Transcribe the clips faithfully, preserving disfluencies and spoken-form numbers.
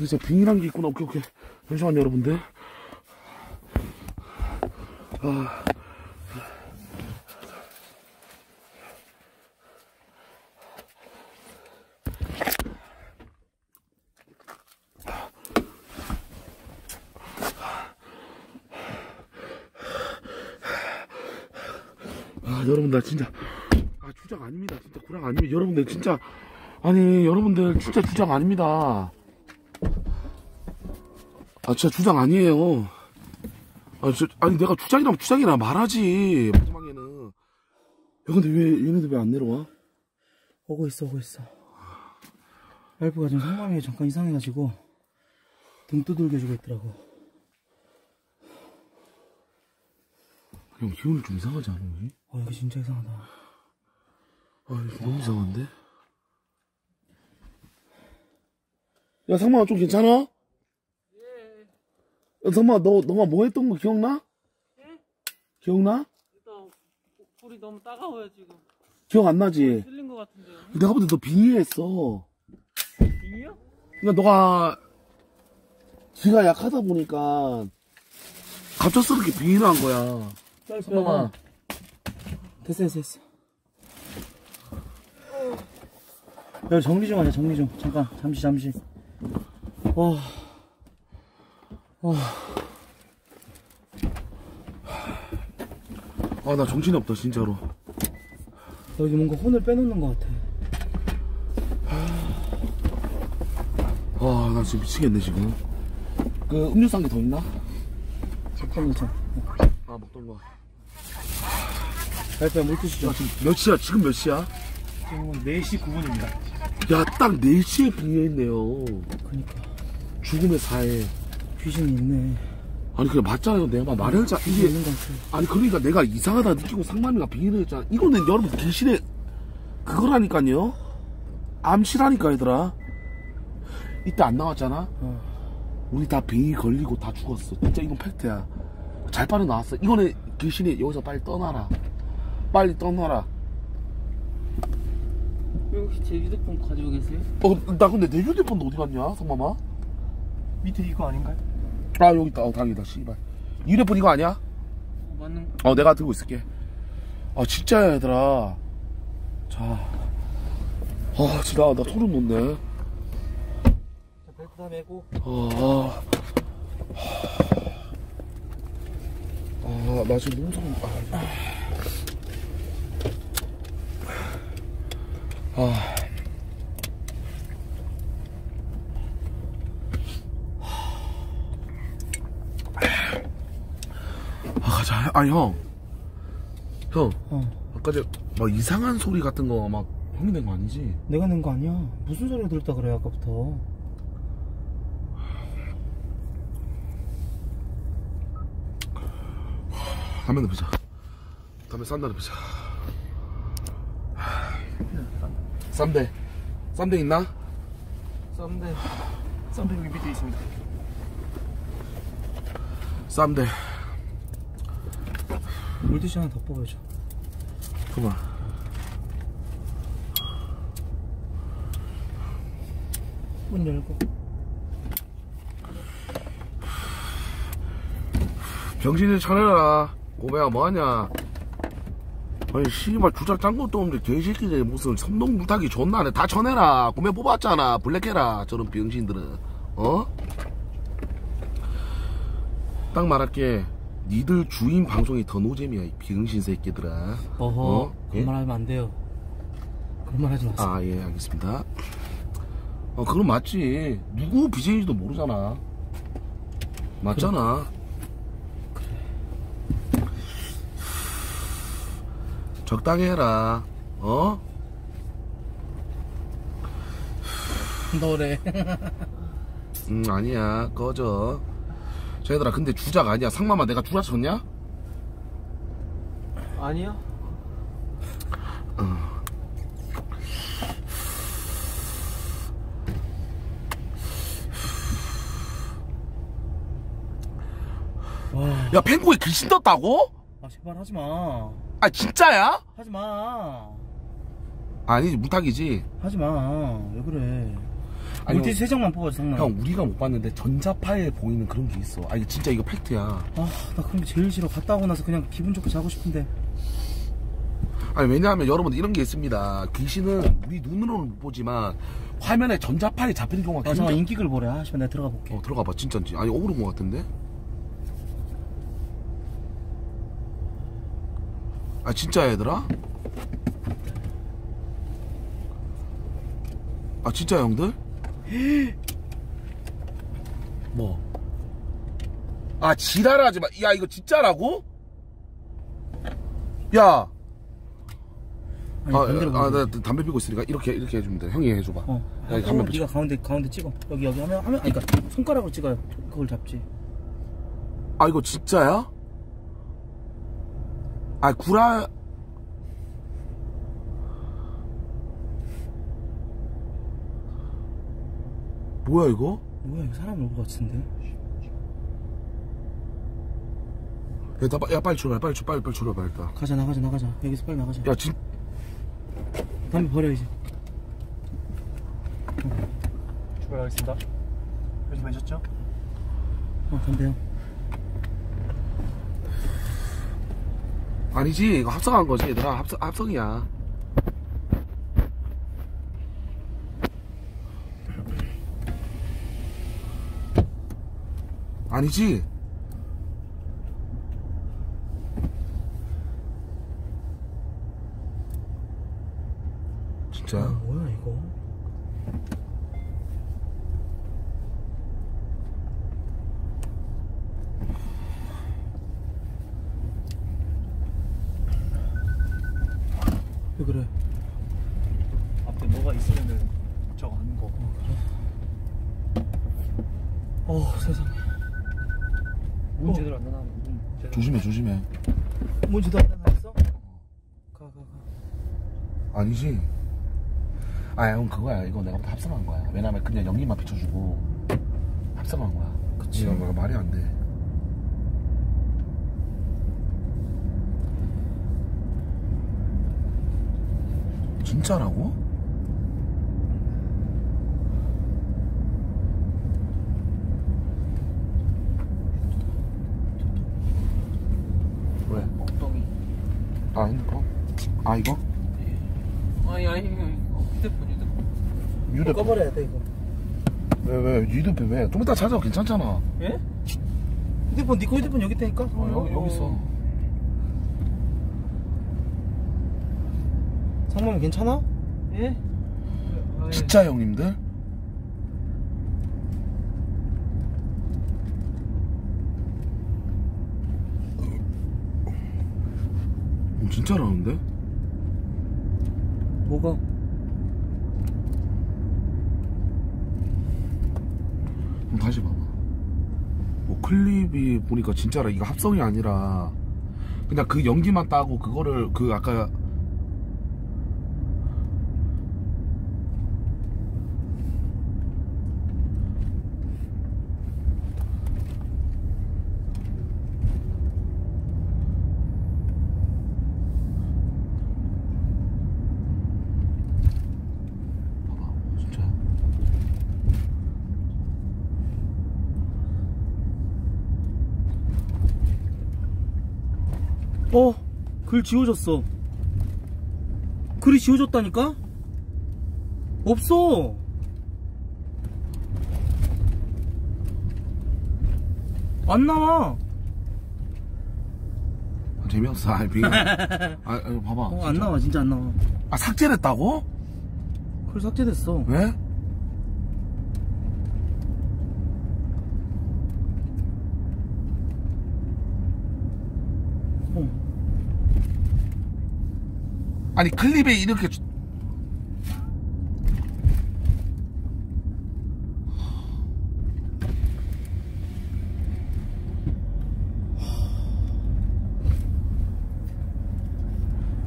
그래서 빙이란 게 있구나. 오케이 오케이. 잠시만요 여러분들. 아. 아, 여러분 나 진짜 아 주작 아닙니다. 진짜 구랑 아닙니다. 여러분들 진짜 아니 여러분들 진짜 주작 아닙니다. 아 진짜 주작 아니에요. 아, 저, 아니 내가 주작이라면 주작이라 말하지. 마지막에는 야 근데 왜 얘네들 왜 안 내려와? 오고 있어 오고 있어. 와이프가 지금 성감이 잠깐 이상해가지고 등 두들겨주고 있더라고. 형 기운이 좀 이상하지 않니? 아 여기 진짜 이상하다. 아 여기 너무 이상한데? 야 상만아 좀 괜찮아? 성마, 너, 너가 뭐 했던 거 기억나? 예? 기억나? 일단, 불이 너무 따가워요, 지금. 기억 안 나지? 틀린 것 같은데요. 내가 볼 때 너 빙의했어. 빙의요? 그러니까 너가, 기가 약하다 보니까, 갑작스럽게 빙의를 한 거야. 성마. 됐어, 됐어, 됐어. 어. 야, 정리 좀 하자, 정리 좀. 잠깐, 잠시, 잠시. 와. 어... 아, 나 정신이 없다, 진짜로. 여기 뭔가 혼을 빼놓는 것 같아. 아, 나 지금 미치겠네, 지금. 그, 음료수 한 개 더 있나? 잠깐만, 자. 아, 먹던 거. 알파야, 물 드시죠. 아, 지금 몇 시야? 지금 몇 시야? 지금 네 시 구 분입니다. 야, 딱 네 시에 비해있네요. 그니까. 죽음의 사해. 귀신이 있네. 아니 그냥 맞잖아요. 내가 말했자 이게 아니 그러니까 내가 이상하다 느끼고 상만이가 빙의를 했잖아. 이거는 여러분 귀신의 그거라니까요. 암시라니까 얘들아. 이때 안 나왔잖아. 어. 우리 다 빙의 걸리고 다 죽었어. 진짜 이건 팩트야. 잘 빠져나왔어. 이거는 귀신이 여기서 빨리 떠나라. 빨리 떠나라. 혹시 제 휴대폰 가지고 계세요? 어, 나 근데 내 휴대폰도 어디 갔냐 상마마? 밑에 이거 아닌가요? 아 여기 있다. 어, 다행이다. 씨발 휴대폰 이거 아니야? 어, 맞는 거. 어 내가 들고 있을게. 아 진짜야 얘들아. 자, 아 진짜 나, 나 소름 돋네. 자 벨트 다 메고. 어, 아 나 지금 너무 소름. 아, 아. 아 형, 형, 어. 아까 저 막 이상한 소리 같은 거 막 형이 낸 거 아니지? 내가 낸 거 아니야. 무슨 소리를 들었다 그래 아까부터. 담배 넣자. 담배 싼다 넣자. 쌈대, 쌈대 있나? 쌈대, 쌈대 여기 밑에 있습니다. 쌈대. 물티슈 하나 더 뽑아줘. 그만. 문 열고. 병신이 차려라. 고배야 뭐하냐. 아니 씨발 주작 짠 것도 없는데 개새끼들 무슨 섬동 물타기 존나 안해. 다 쳐내라. 고배 뽑았잖아. 블랙해라 저런 병신들은. 어? 딱 말할게. 니들 주인 방송이 더 노잼이야 이 병신 새끼들아. 어허 어? 그런 예? 말 하면 안 돼요. 그런 말 하지 마세요. 아 예 알겠습니다. 어 그건 맞지. 누구 비제이인지도 모르잖아. 맞잖아. 그래. 그래. 적당히 해라. 어? 너래. 음 아니야 꺼져. 자, 얘들아, 근데 주작 아니야. 상마마 내가 주작 쳤냐? 아니요. 어. 야, 펭구에 귀신 떴다고? 아, 제발 하지 마. 아, 진짜야? 하지 마. 아니지, 물타기지. 하지 마. 왜 그래? 물티슈 세 장만 뽑아도 상관없어. 형 우리가 못 봤는데 전자파에 보이는 그런 게 있어. 아 이거 진짜 이거 팩트야. 아 나 그런 게 제일 싫어. 갔다 오고 나서 그냥 기분 좋게 자고 싶은데. 아니 왜냐하면 여러분 이런 게 있습니다. 귀신은 우리 눈으로는 못 보지만 화면에 전자파에 잡히는 경우가 굉장히. 아 잠깐 인기글 보래. 아 잠깐 내가 들어가 볼게. 어 들어가봐 진짜인지. 아니 억울한 거 같은데. 아 진짜 얘들아? 아 진짜 형들? 뭐? 아 지랄하지 마. 야 이거 진짜라고? 야. 아니, 아, 아, 나 담배 피고 있으니까 이렇게 이렇게 해주면 돼. 형이 해줘봐. 어. 야, 아, 담배 네가 가운데 가운데 찍어. 여기 여기 하면 하면. 아니, 그러니까 손가락으로 찍어요. 그걸 잡지. 아 이거 진짜야? 아 구라. 뭐야 이거? 뭐야 이거 사람 올 것 같은데? 야, 나, 야 빨리 줄어 빨리 줄 빨리 빨리 줄어 빨리 다. 가자 나가자 나가자 여기서 빨리 나가자. 야 진. 담배 버려 이제. 어. 출발하겠습니다. 요즘 매셨죠? 어 담배요. 아니지 이거 합성한 거지 얘들아. 합성 합성이야. 아니지? 진짜야? 아, 뭐야 이거? 왜 그래? 앞에 뭐가 있으면은 저거 아는 거고. 그래? 어 세상에. 문 제대로 안 닫아. 조심해 조심해. 문 제대로 안 닫았어? 가 가 가. 아니지. 아 형 그거야. 이거 내가 합성한 거야. 왜냐면 그냥 연기만 비춰주고 합성한 거야. 그치. 이거 말이 안 돼. 진짜라고? 아, 핸드폰? 아, 이거? 예. 아니, 아니, 이거, 이거. 휴대폰, 휴대폰. 휴대폰. 꺼버려야 돼, 이거. 왜, 왜, 휴대폰 왜? 좀 이따 찾아, 괜찮잖아. 예? 휴대폰, 니꺼 휴대폰 여기 있다니까? 어, 여기, 여기 있어. 상범이 괜찮아? 예? 진짜 형님들? 진짜라는데? 뭐가? 그럼 다시 봐봐. 뭐 클립이 보니까 진짜라. 이거 합성이 아니라 그냥 그 연기만 따고 그거를 그 아까 어? 글 지워졌어. 글이 지워졌다니까? 없어. 안 나와. 아, 재미없어. 아이 비가. 아 이거 봐봐. 어, 안 나와 진짜 안 나와. 아 삭제됐다고? 글 삭제됐어. 왜? 아니 클립에 이렇게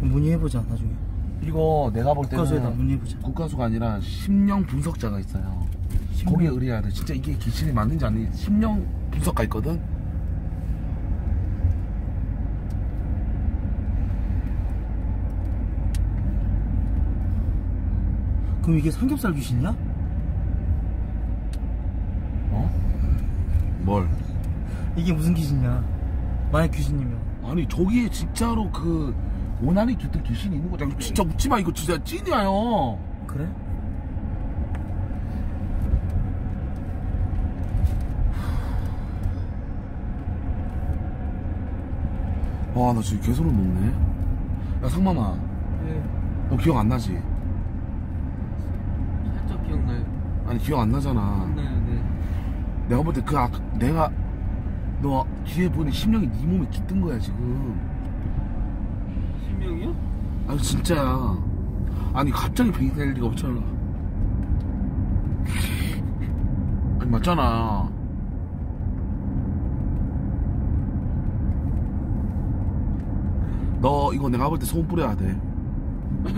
문의해보자 나중에. 이거 내가 볼 때는 국과수에다 문의해보자. 국과수가 아니라 심령 분석자가 있어요. 심령. 거기에 의뢰해야 돼. 진짜 이게 귀신이 맞는지 아닌지 심령 분석가 있거든. 그럼 이게 삼겹살 귀신이야? 뭘? 이게 무슨 귀신이야? 만약 귀신이면. 아니 저기에 진짜로 그 원한이 깃든 귀신이 있는 거잖아. 진짜 웃지마, 이거 진짜 찐이야요. 그래? 와 나 지금 개소름 돋네. 야 상마마. 네. 너 기억 안 나지? 살짝 기억나요. 아니 기억 안 나잖아. 네, 네. 내가 볼 때 그 아까 내가 너 뒤에 보낸 심령이 네 몸에 깃든 거야 지금. 심령이요? 아니 진짜야. 아니 갑자기 병이 될 리가 없잖아. 아니 맞잖아. 너 이거 내가 볼 때 소금 뿌려야 돼.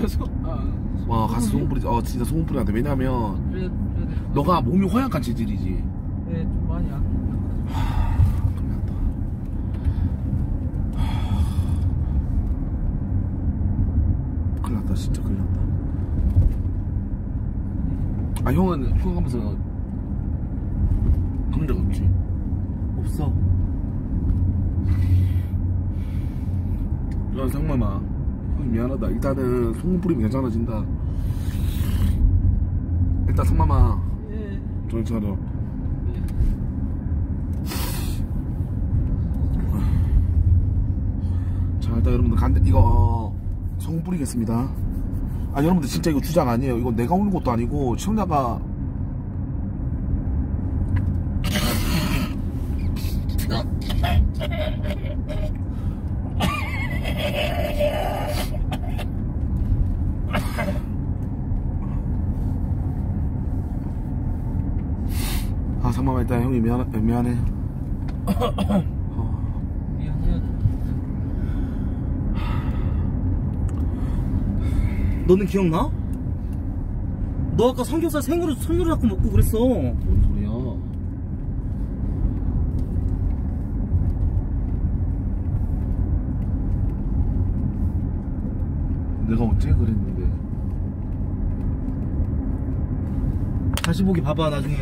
소, 아, 소금 와 가서 소금 뿌리지. 어 진짜 소금 뿌려야 돼. 왜냐면 뿌려, 뿌려, 뿌려. 너가 몸이 허약한 체질이지. 네 좀 많이 약. 진짜 큰일 났다. 아 형은 휴가 가면서 그런 적 없지? 없어. 야 상마마 미안하다. 일단은 소금 뿌리면 괜찮아진다. 일단 상마마 예. 정신 차려. 예. 자 일단 여러분들 간대 이거 소금 뿌리겠습니다. 아 여러분들 진짜 이거 주작 아니에요. 이거 내가 오는 것도 아니고 시청자가 아 상마마 일단 형이 미안, 미안해. 너는 기억나? 너 아까 삼겹살 생으로 손으로 잡고 먹고 그랬어. 뭔 소리야? 내가 어째 그랬는데? 다시 보기 봐봐 나중에.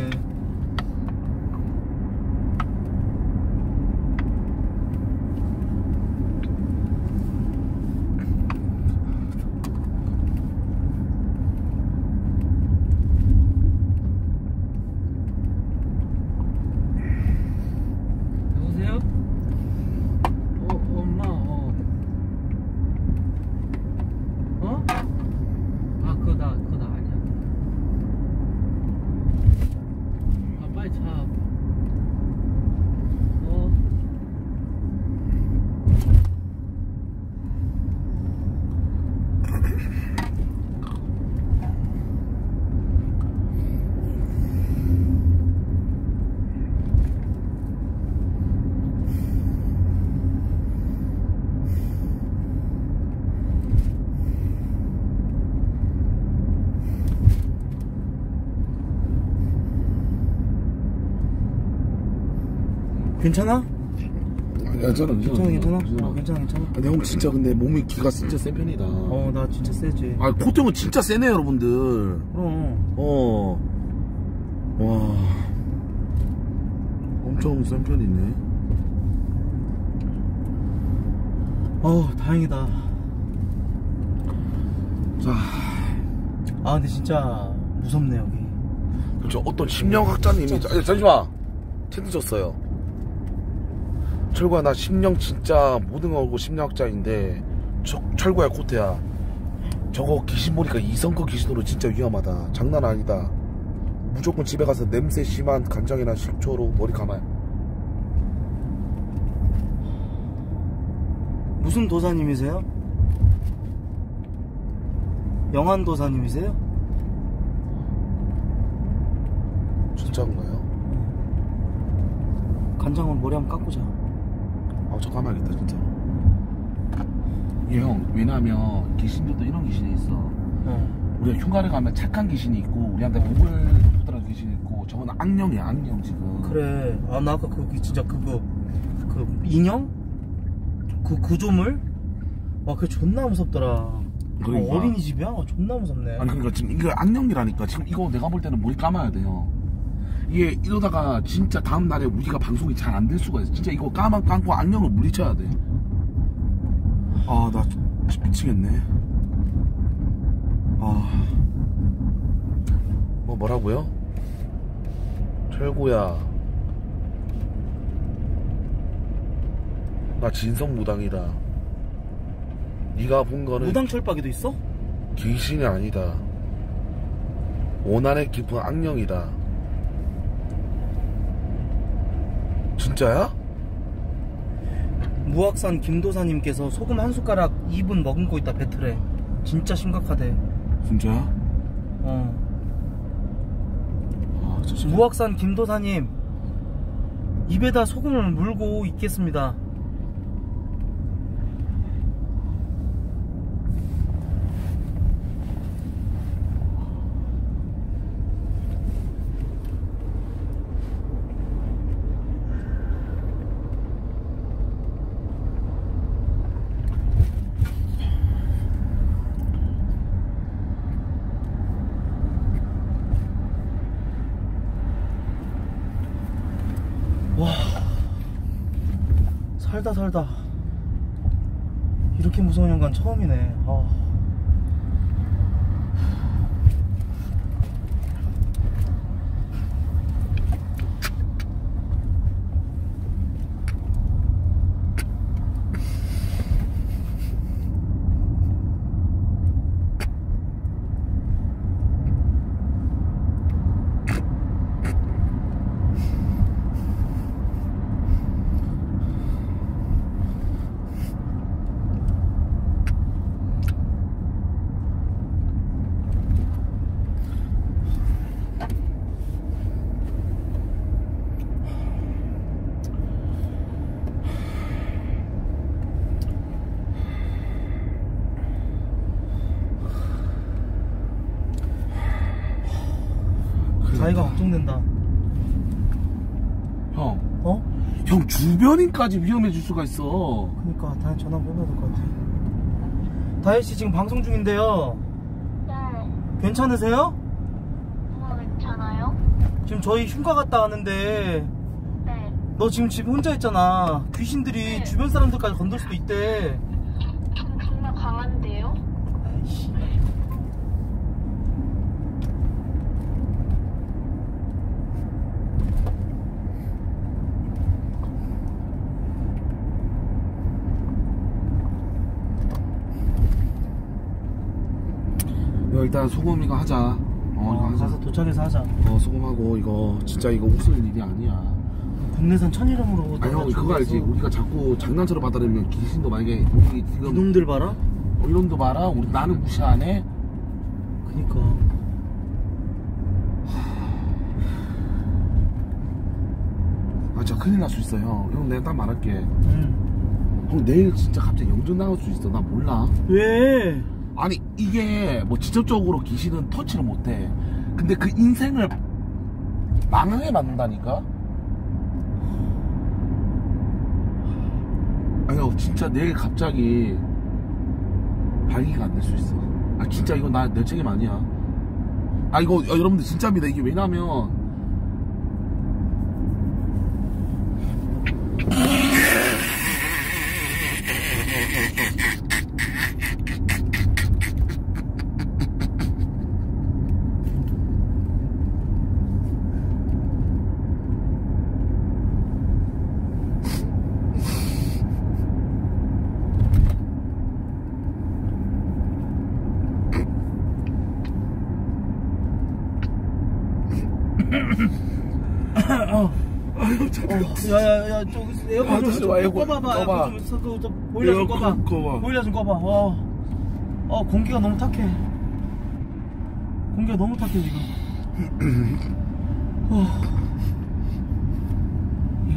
괜찮아? 아니, 괜찮아, 괜찮아. 괜찮아, 괜찮아. 아, 괜찮아, 괜찮아. 아, 내가 진짜 근데 몸이 기가 진짜 센 편이다. 어, 나 진짜 세지. 아, 코트 형은 진짜 세네, 여러분들. 그럼. 어. 와. 엄청 센 편이네. 어, 다행이다. 자. 아, 근데 진짜 무섭네, 여기. 그쵸, 어떤 심령학자님이. 진짜... 잠시만. 텐트 줬어요. 철구야 나 심령 진짜 모든 거고 심령학자인데 철, 철구야 코트야 저거 귀신 보니까 이성급 귀신으로 진짜 위험하다. 장난 아니다. 무조건 집에 가서 냄새 심한 간장이나 식초로 머리 감아요. 무슨 도사님이세요? 영안 도사님이세요? 진짜인가요? 간장은 머리 한번 깎고자. 아, 저 까마야겠다 진짜. 예 형, 왜냐면 귀신들도 이런 귀신이 있어. 응. 우리가 흉가를 가면 착한 귀신이 있고 우리한테 복을 부탁하는 귀신이 있고 저건 악령이야 악령 지금. 그래. 아 나 아까 그 진짜 그거 그 인형? 그 구조물? 와 그게 존나 무섭더라. 그러니까. 어, 어린이집이야? 와, 존나 무섭네. 아니 그러니까 지금 이거 악령이라니까. 지금 이거 내가 볼 때는 머리 감아야 돼요. 이게 이러다가 진짜 다음날에 우리가 방송이 잘 안 될 수가 있어. 진짜 이거 까만 깡고 악령을 물리쳐야 돼. 아, 나 미치겠네. 아, 뭐 뭐라고요? 철구야, 나 진성무당이다. 네가 본 거는 무당 철박이도 있어? 귀신이 아니다. 오난의 깊은 악령이다. 진짜야? 무학산 김도사님께서 소금 한 숟가락 이 분 머금고 있다 뱉으래. 진짜 심각하대. 진짜야? 어. 아, 진짜. 무학산 김도사님, 입에다 소금을 물고 있겠습니다. 살다 살다 이렇게 무서운 연간 처음이네. 아. 자기가 걱정된다. 형. 어? 형 주변인까지 위험해질 수가 있어. 그니까 다혜 전화 보내야 될 것 같아. 다혜 씨 지금 방송 중인데요. 네. 괜찮으세요? 뭐 괜찮아요? 지금 저희 흉가 갔다 왔는데. 네. 너 지금 집에 혼자 있잖아. 귀신들이 네. 주변 사람들까지 건들 수도 있대. 정말 강한데요? 아이씨. 일단 소금 이거 하자. 어, 어 이거 하자. 가서 도착해서 하자. 어, 소금하고 이거 진짜 이거 웃을 일이 아니야. 국내산 천일염으로. 아, 형 그거 알지? 우리가 자꾸 장난처럼 받아들이면 귀신도 만약에 우리 지금 이놈들 봐라? 어, 이놈도 봐라? 우리 나는 무시 안 해? 그니까. 아, 진짜 큰일 날 수 있어, 형. 형, 내가 딱 말할게. 응. 형, 내일 진짜 갑자기 영전 나올 수 있어. 나 몰라. 왜? 아니 이게 뭐 직접적으로 귀신은 터치를 못해. 근데 그 인생을 망하게 만든다니까. 아니 진짜 내일 갑자기 발기가 안 될 수 있어. 아 진짜 이거 나 내 책임 아니야. 아 이거 아, 여러분들 진짜입니다. 이게 왜냐면 야야야 저기 에어컨 좀 꺼봐봐. 에어컨 좀 보일러 좀 꺼봐. 보일러 좀 꺼봐. 와, 어 공기가 너무 탁해. 공기가 너무 탁해 지금. 어.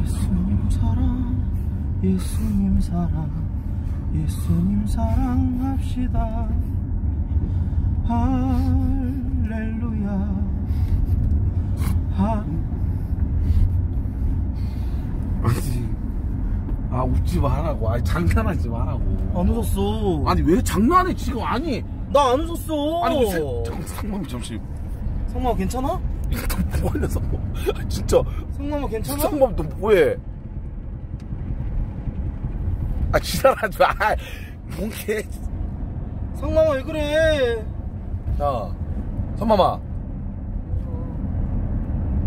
예수님 사랑, 예수님 사랑, 예수님 사랑합시다. 할렐루야. 하. 아 웃지 말라고. 아니 장난하지 말라고. 안 웃었어. 아니 왜 장난해 지금. 아니 나 안 웃었어. 아니 무슨 상범이 잠시 상범아 괜찮아? 이거 걸려서 진짜 성범아 괜찮아? 성범 너 뭐해? 아 지랄하지 마. 뭔게 성범아 왜 그래? 야 성범아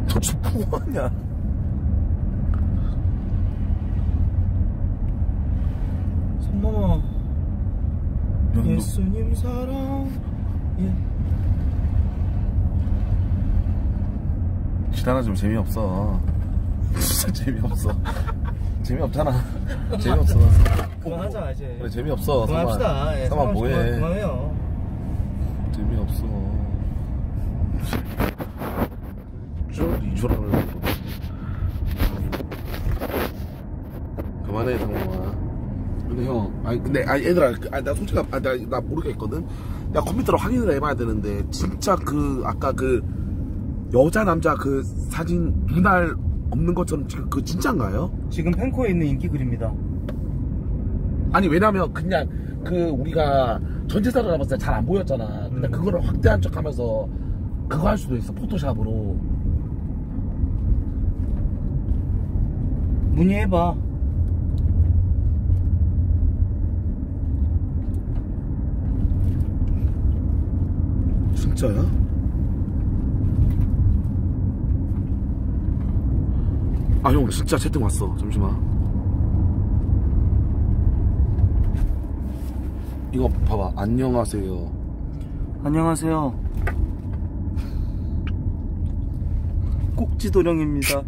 도대체 뭐하냐? 성범아 예수님 사랑 예. 지단아 좀 재미없어. 진짜 재미없어. 재미없잖아. 재미없어. 그만하자 이제. 그래 재미없어. 그만합시다. 예, 사만 뭐해. 그만해요. 재미없어. 좀 이조라고 그래. 그만해 상호아. 근데 형, 아니 근데 아니 얘들아, 아니 나 솔직히 아, 나, 나 모르겠거든. 야 컴퓨터로 확인을 해봐야 되는데 진짜 그 아까 그 여자 남자 그 사진 눈알 없는 것처럼 지금 그 진짜인가요? 지금 펜코에 있는 인기 글입니다. 아니 왜냐면 그냥 그 우리가 전체사로 봤을 때 잘 안 보였잖아. 음. 근데 그거를 확대한 척하면서 그거 할 수도 있어 포토샵으로. 문의해봐. 진짜야? 아 형 진짜 채팅 왔어. 잠시만 이거 봐봐. 안녕하세요 안녕하세요 꼭지도령입니다.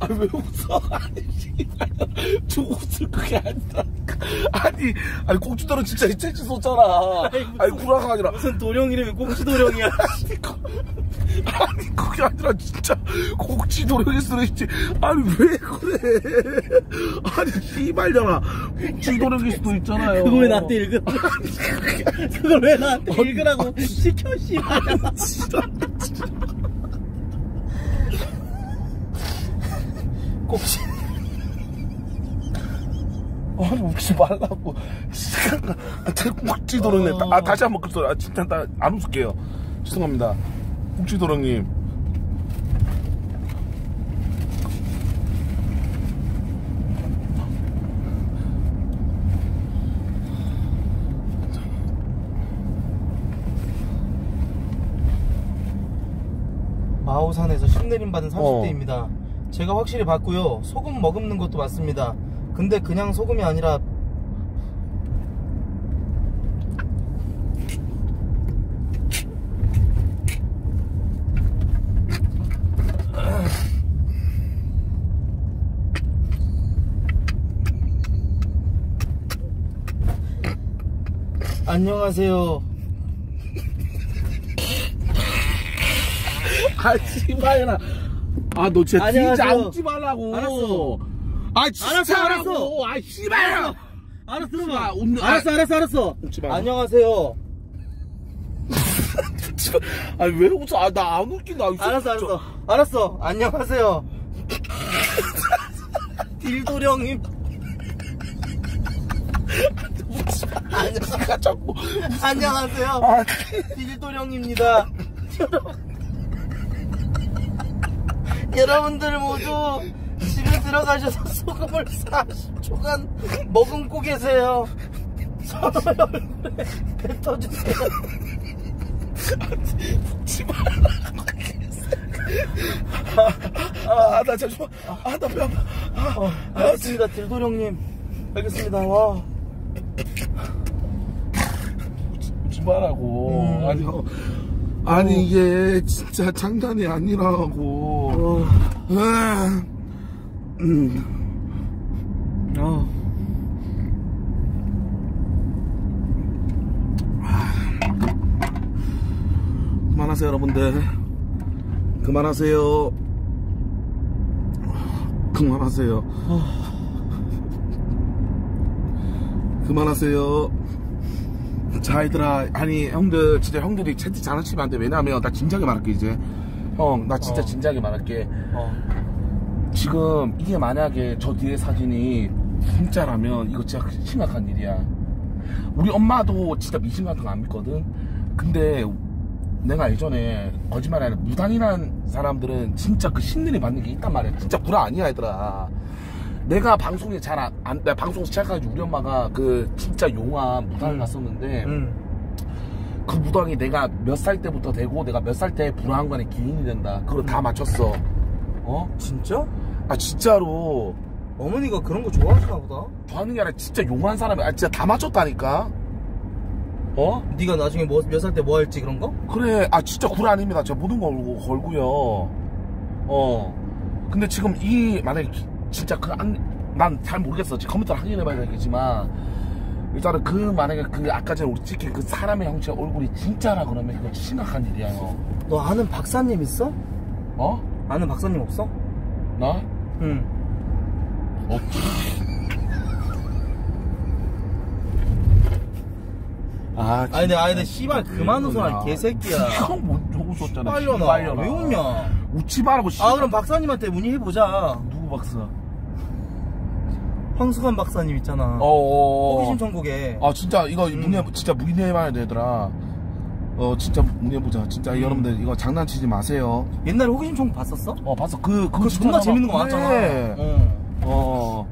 아니 왜 웃어? 아니 저 웃을 그게 아니다. 아니 아니 꼭지도령 진짜 이 책지 썼잖아. 아니 구라가 아니라 무슨 도령 이름이 꼭지도령이야. 아니, 아니 그게 아니라 진짜 꼭지도령이 쓰러있지. 아니 왜 그래. 아니 씨발잖아. 꼭지도령일 수도 있잖아요. 그걸 왜 나한테 읽어. 그걸 왜 나한테 아니, 읽으라고 아니, 시켜 씨발잖아. 진짜, 진짜. 꼭지 아니 웃지 말라고. 시간가 꼭지도령님. 아 다시 한번 급소리. 아 진짜 나 안 웃을게요. 죄송합니다 꼭지도령님. 마오산에서 신내림 받은 삼십 대입니다. 어. 제가 확실히 봤고요. 소금 머금는 것도 맞습니다. 근데 그냥 소금이 아니라 안녕하세요. 아 씨발이나. 아 너 진짜 진짜 웃지 말라고. 알았어. 아 진짜 알았어. 아 씨발. 알았어 들어봐. 알았어 알았어 알았어. 안녕하세요. 아니 왜 웃어? 아 나 안 웃긴다. 알았어 알았어. 알았어. 안녕하세요. 딜도령님. 안녕하세요. 자꾸. 안녕하세요. 딜도령입니다. 여러분들 모두 집에 들어가셔서 소금을 사십 초간 머금고 계세요. 서로 얼굴에 뱉어주세요. 웃지 말라고 했어. 아, 나 잠시만. 아, 나 배 아파. 아, 어, 알겠습니다. 딜도령님. 알겠습니다. 와. 웃지, 웃지 말라고. 음. 아니, 어. 아니 어. 이게 진짜 장난이 아니라고. 어. 음. 어. 그만하세요 여러분들. 그만하세요. 그만하세요. 어. 그만하세요. 자 얘들아, 아니 형들 진짜 형들이 채팅 장난치면 안 돼. 왜냐면 나 진지하게 말할게 이제. 형 나 진짜 어. 진지하게 말할게. 어. 지금 이게 만약에 저 뒤에 사진이 진짜라면 이거 진짜 심각한 일이야. 우리 엄마도 진짜 미신 같은 거 안 믿거든. 근데 내가 예전에 거짓말이 아니라 무당이란 사람들은 진짜 그 신들이 받는 게 있단 말이야. 진짜 불화 아니야 얘들아. 내가 방송에 잘 안, 안 방송 시작해가지고 우리 엄마가 그 진짜 용암 무당을 갔었는데 음. 그 무당이 내가 몇 살 때부터 되고 내가 몇 살 때 불화한 관에 기인이 된다. 그걸 다 맞췄어. 어? 진짜? 아 진짜로. 어머니가 그런 거 좋아하시나 보다. 좋아하는 게 아니라 진짜 용한 사람이. 아 진짜 다 맞췄다니까. 어? 네가 나중에 뭐, 몇 살 때 뭐 할지 그런 거? 그래. 아 진짜 굴 아닙니다. 제가 모든 거 걸고, 걸고요. 어. 근데 지금 이 만약에 진짜 그 안, 난 잘 모르겠어. 지금 컴퓨터를 확인해봐야 되겠지만 일단은 그 만약에 그 아까 전에 우리 찍힌 그 사람의 형체 얼굴이 진짜라 그러면 이거 심각한 일이야. 너. 너 아는 박사님 있어? 어? 아는 박사님 없어? 나? 응. 아, 아니, 근데, 아니, 근데, 씨발, 그만 웃어라, 개새끼야. 형, 못, 웃었잖아. 빨려라. 왜 웃냐? 웃지 말라고, 씨발. 아, 그럼 박사님한테 문의해보자. 누구 박사? 황수관 박사님 있잖아. 어어어. 호기심 천국에. 아, 진짜, 이거, 음. 문의, 진짜 문의해봐야 되더라. 어, 진짜 문의해보자. 진짜, 음. 여러분들, 이거 장난치지 마세요. 옛날에 호기심 천국 봤었어? 어, 봤어. 그, 그, 존나 재밌는 거 많았잖아. 그래. 어. 어,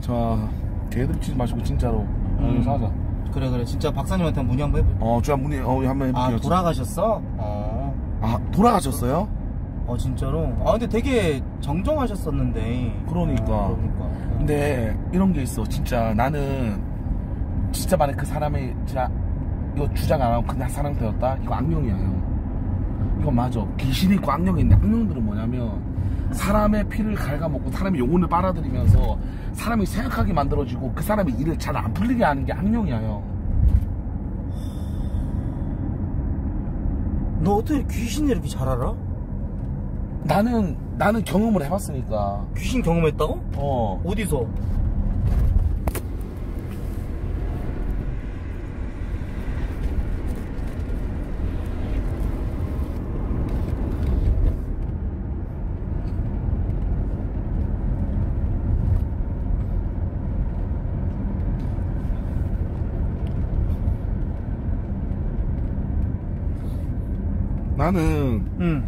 자, 개들 치지 마시고, 진짜로. 여기서 하자. 그래, 그래. 진짜 박사님한테 문의 한번 해볼게. 어, 제가 문의, 어, 한번 해볼게요. 아, 돌아가셨어? 어. 아, 돌아가셨어요? 어, 진짜로? 아, 근데 되게 정정하셨었는데. 그러니까. 어, 그러니까. 근데, 이런 게 있어. 진짜 나는, 진짜 만약에 그 사람이, 진짜, 이거 주장 안 하고 그냥 사람 되었다? 이거 악령이야, 형. 이거 맞아. 귀신이 있고 악령이 있는데, 악령들은 뭐냐면, 사람의 피를 갉아먹고 사람의 영혼을 빨아들이면서 사람이 생각하게 만들어지고 그 사람의 일을 잘 안 풀리게 하는 게 악령이야, 형. 너 어떻게 귀신을 이렇게 잘 알아? 나는 나는 경험을 해봤으니까. 귀신 경험했다고? 어. 어디서? 나는 응.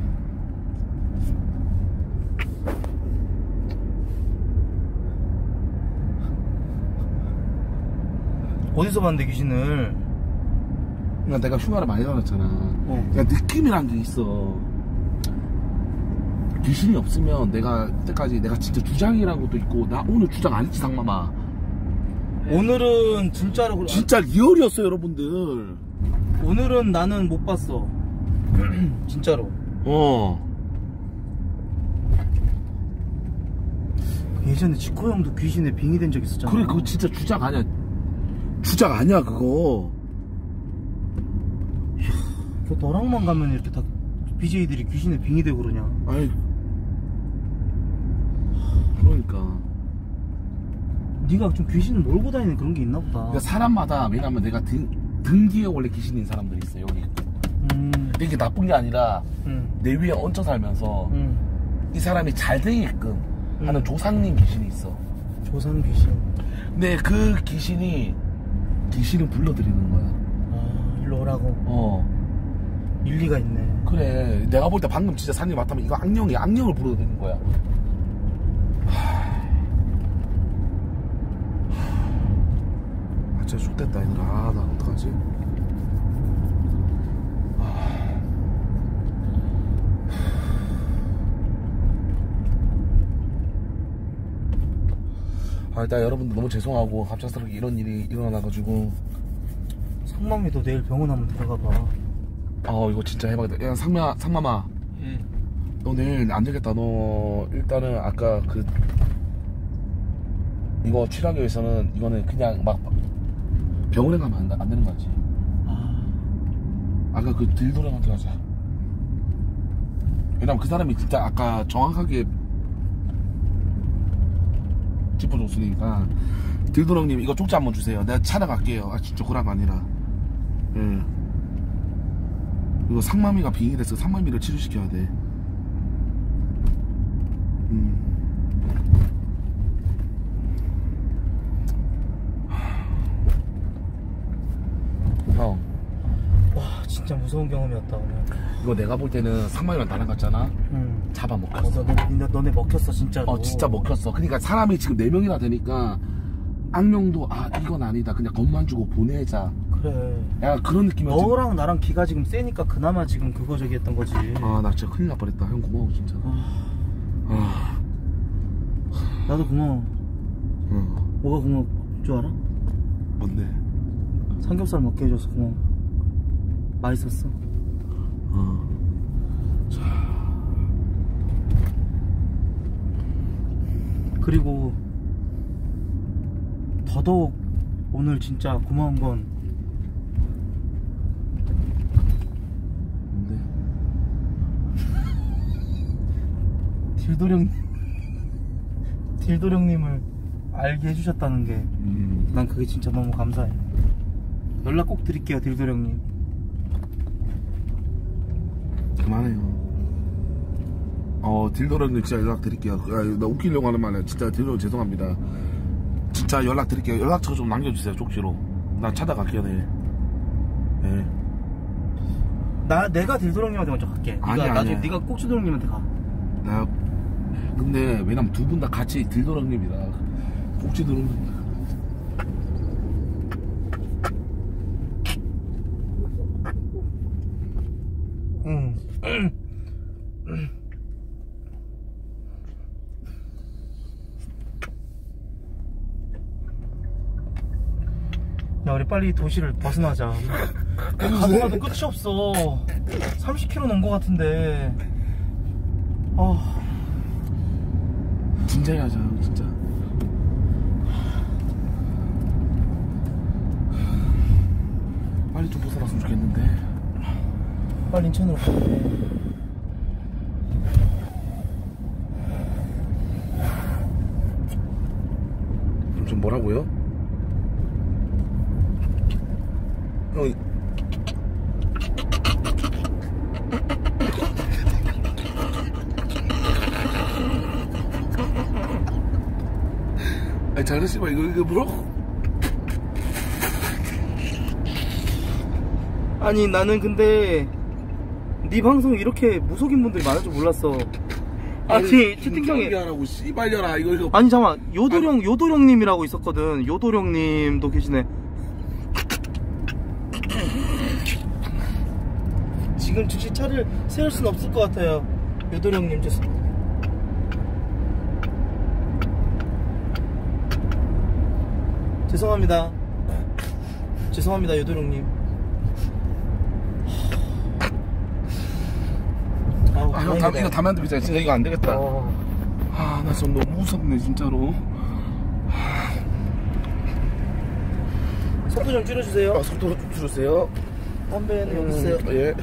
어디서 봤는데 귀신을? 그러니까 내가 휴가를 많이 다녔잖아. 어. 그러니까 느낌이란 게 있어. 귀신이 없으면 내가 그때까지 내가 진짜 주장이라는 것도 있고. 나 오늘 주장 안 했지 상마마. 오늘은 진짜로 진짜 리얼이었어요 여러분들. 오늘은 나는 못 봤어. 진짜로. 어. 예전에 지코 형도 귀신에 빙의된 적 있었잖아. 그래, 그거 진짜 주작 아니야. 주작 아니야, 그거. 이야, 그 너랑만 가면 이렇게 다 비제이들이 귀신에 빙의되고 그러냐. 아이. 그러니까. 네가 좀 귀신을 몰고 다니는 그런 게 있나 보다. 그러니까 사람마다, 왜냐면 내가 등, 등기에 원래 귀신인 사람들이 있어, 여기. 음. 이게 나쁜 게 아니라 음. 내 위에 얹혀 살면서 음. 이 사람이 잘 되게끔 음. 하는 조상님 귀신이 있어. 조상 귀신. 근데 그 귀신이 귀신을 불러들이는 거야. 아, 일로 오라고. 어. 일리가 있네. 그래. 내가 볼 때 방금 진짜 사람이 맞다면 이거 악령이 악령을 불러들이는 거야. 아 진짜 좆됐다 얘들아. 아, 나 어떡하지? 아, 일단 여러분들 너무 죄송하고 갑작스럽게 이런 일이 일어나가지고. 상맘이도 내일 병원 한번 들어가봐. 아 이거 진짜 해봐야겠다. 야 상마, 상마마. 응. 너 내일 안 되겠다. 너 일단은 아까 그 이거 취하기 위해서는 이거는 그냥 막 병원에 가면 안, 안 되는 거지. 아. 아까 그 딜도랑한테 가자. 왜냐면 그 사람이 진짜 아까 정확하게 짚어줬으니까. 딜도롱님 이거 쪽지 한번 주세요. 내가 찾아갈게요. 아 진짜 고락 아니라. 예. 이거 상마미가 빙의 됐어. 상마미를 치료시켜야 돼. 음. 진짜 무서운 경험이었다 오늘. 이거 내가 볼 때는 상마이랑 나랑 갔잖아. 응. 잡아 먹혔어. 어, 너네, 너네 먹혔어 진짜로. 어 진짜 먹혔어. 그러니까 사람이 지금 네 명이나 되니까 악명도 아 이건 아니다 그냥 겁만 주고 보내자. 그래. 야 그런 느낌이야. 너랑 지금. 나랑 기가 지금 세니까 그나마 지금 그거 저기 했던 거지. 아 나 진짜 큰일 날 뻔했다. 형 고마워 진짜. 아. 아. 나도 고마워. 응. 뭐가 고마울 줄 알아? 뭔데? 삼겹살 먹게 해줘서 고마워. 맛있었어. 어. 자. 그리고 더더욱 오늘 진짜 고마운 건 뭔데? 딜도령 딜도령님을 알게 해주셨다는 게 난 그게 진짜 너무 감사해. 연락 꼭 드릴게요 딜도령님. 그만해요. 어 딜도령님 진짜 연락 드릴게요. 나 웃기려고 하는 말이야. 진짜 딜도령 죄송합니다. 진짜 연락 드릴게요. 연락처 좀 남겨주세요 쪽지로. 나 찾아갈게요. 네. 네. 나 내가 딜도령님한테 먼저 갈게. 아니 아니. 네가 꼭 딜도령님한테 가. 나 근데 왜냐면 두 분 다 같이 딜도령님이라. 꼭지 들어오는 거야. 응. 야, 우리 빨리 도시를 벗어나자. 가더라도 끝이 없어. 삼십 킬로미터 넘은 것 같은데. 아. 진작에 하자, 진짜. 빨리 좀 벗어났으면 좋겠는데. 빨리 인천으로 가야 돼. 좀 뭐라고요? 형 아니 잘했지만 이거 이거 뭐라고? 아니 나는 근데 네 방송 이렇게 무속인 분들이 많을 줄 몰랐어. 아니, 아니 채팅창에 하라고 씨발려라 이거 이거. 아니 잠깐 요도령 아니. 요도령님이라고 있었거든. 요도령님도 계시네. 지금 즉시 차를 세울 순 없을 것 같아요. 요도령님 죄송합니다. 죄송합니다. 죄송합니다 요도령님. 아, 형, 담, 이거 담에 안 들리잖아. 진짜 이거 안 되겠다. 어. 아, 나 지금 너무 무섭네, 진짜로. 하... 속도 좀 줄여주세요. 아, 속도 좀 줄여주세요. 담배는 음, 여기 있어요. 예.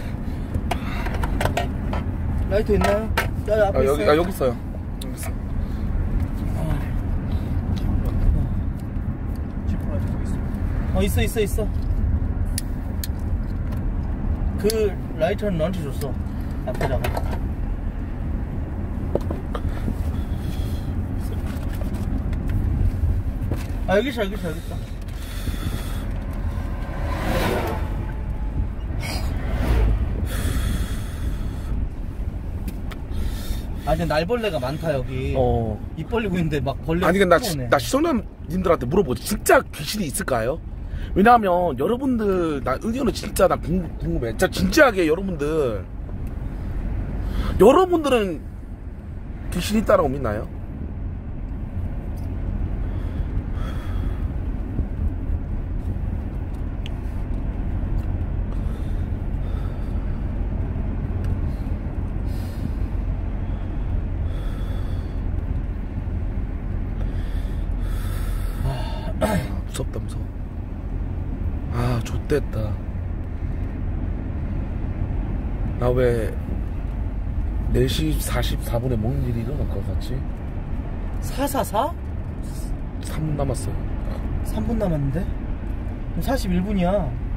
라이터 있나요? 야, 앞에 아, 여기, 있어요. 아, 여기 있어요. 여기 있어요. 어, 있어, 있어, 있어. 그 라이터는 너한테 줬어. 앞에다가. 알겠어 알겠어 알겠어. 아 근데 날벌레가 많다 여기. 어. 입 벌리고 있는데 막 벌레. 아니 근데 나 나 시청자님들한테 물어보지. 진짜 귀신이 있을까요? 왜냐하면 여러분들 나 의견은 진짜 나 궁금해. 진짜 진지하게 여러분들. 여러분들은 귀신이 있다라고 믿나요? 아, 무섭다 무서워. 아 좆됐다. 나 왜 네 시 사십사 분에 뭔 일이 일어날 것 같지? 사사사? 삼 분 남았어요. 삼 분 남았는데? 그럼 사십일 분이야.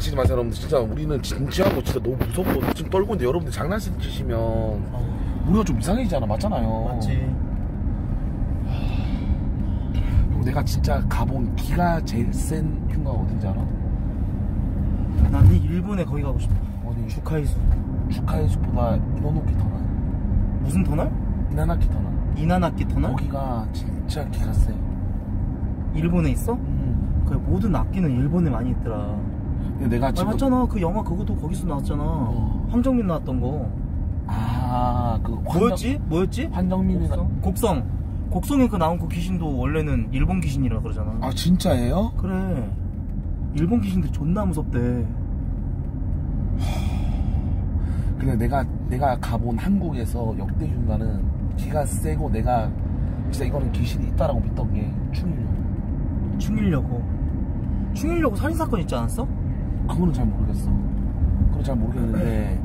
장난치지 마세요 여러분들. 진짜 우리는 진지하고 진짜 너무 무섭고 지금 떨고 있는데 여러분들 장난치시면 어. 우리가 좀 이상해지잖아. 맞잖아요. 맞지. 하... 내가 진짜 가본 기가 제일 센 흉가가 어딘지 알아? 난 일본에 거기 가고 싶어. 어디? 주카이수. 주카이수보다 이노노키 터널. 무슨 터널? 이나나키 터널. 이나나키 터널? 거기가 진짜 기가 세. 일본에 있어? 응. 그 모든 악기는 일본에 많이 있더라. 근데 내가 지금... 아, 맞잖아. 그 영화 그것도 거기서 나왔잖아. 어. 황정민 나왔던 거. 아, 그 환정... 뭐였지? 뭐였지? 황정민이 곡성? 나... 곡성. 곡성에 그 나온 그 귀신도 원래는 일본 귀신이라 그러잖아. 아, 진짜예요? 그래. 일본 귀신들 존나 무섭대. 근데 내가 내가 가본 한국에서 역대 흉가는 기가 세고 내가 진짜 이거는 귀신이 있다라고 믿던 게 충일여고. 충일여고. 충일여고 살인사건 있지 않았어? 그거는 잘 모르겠어. 그건 잘 모르겠는데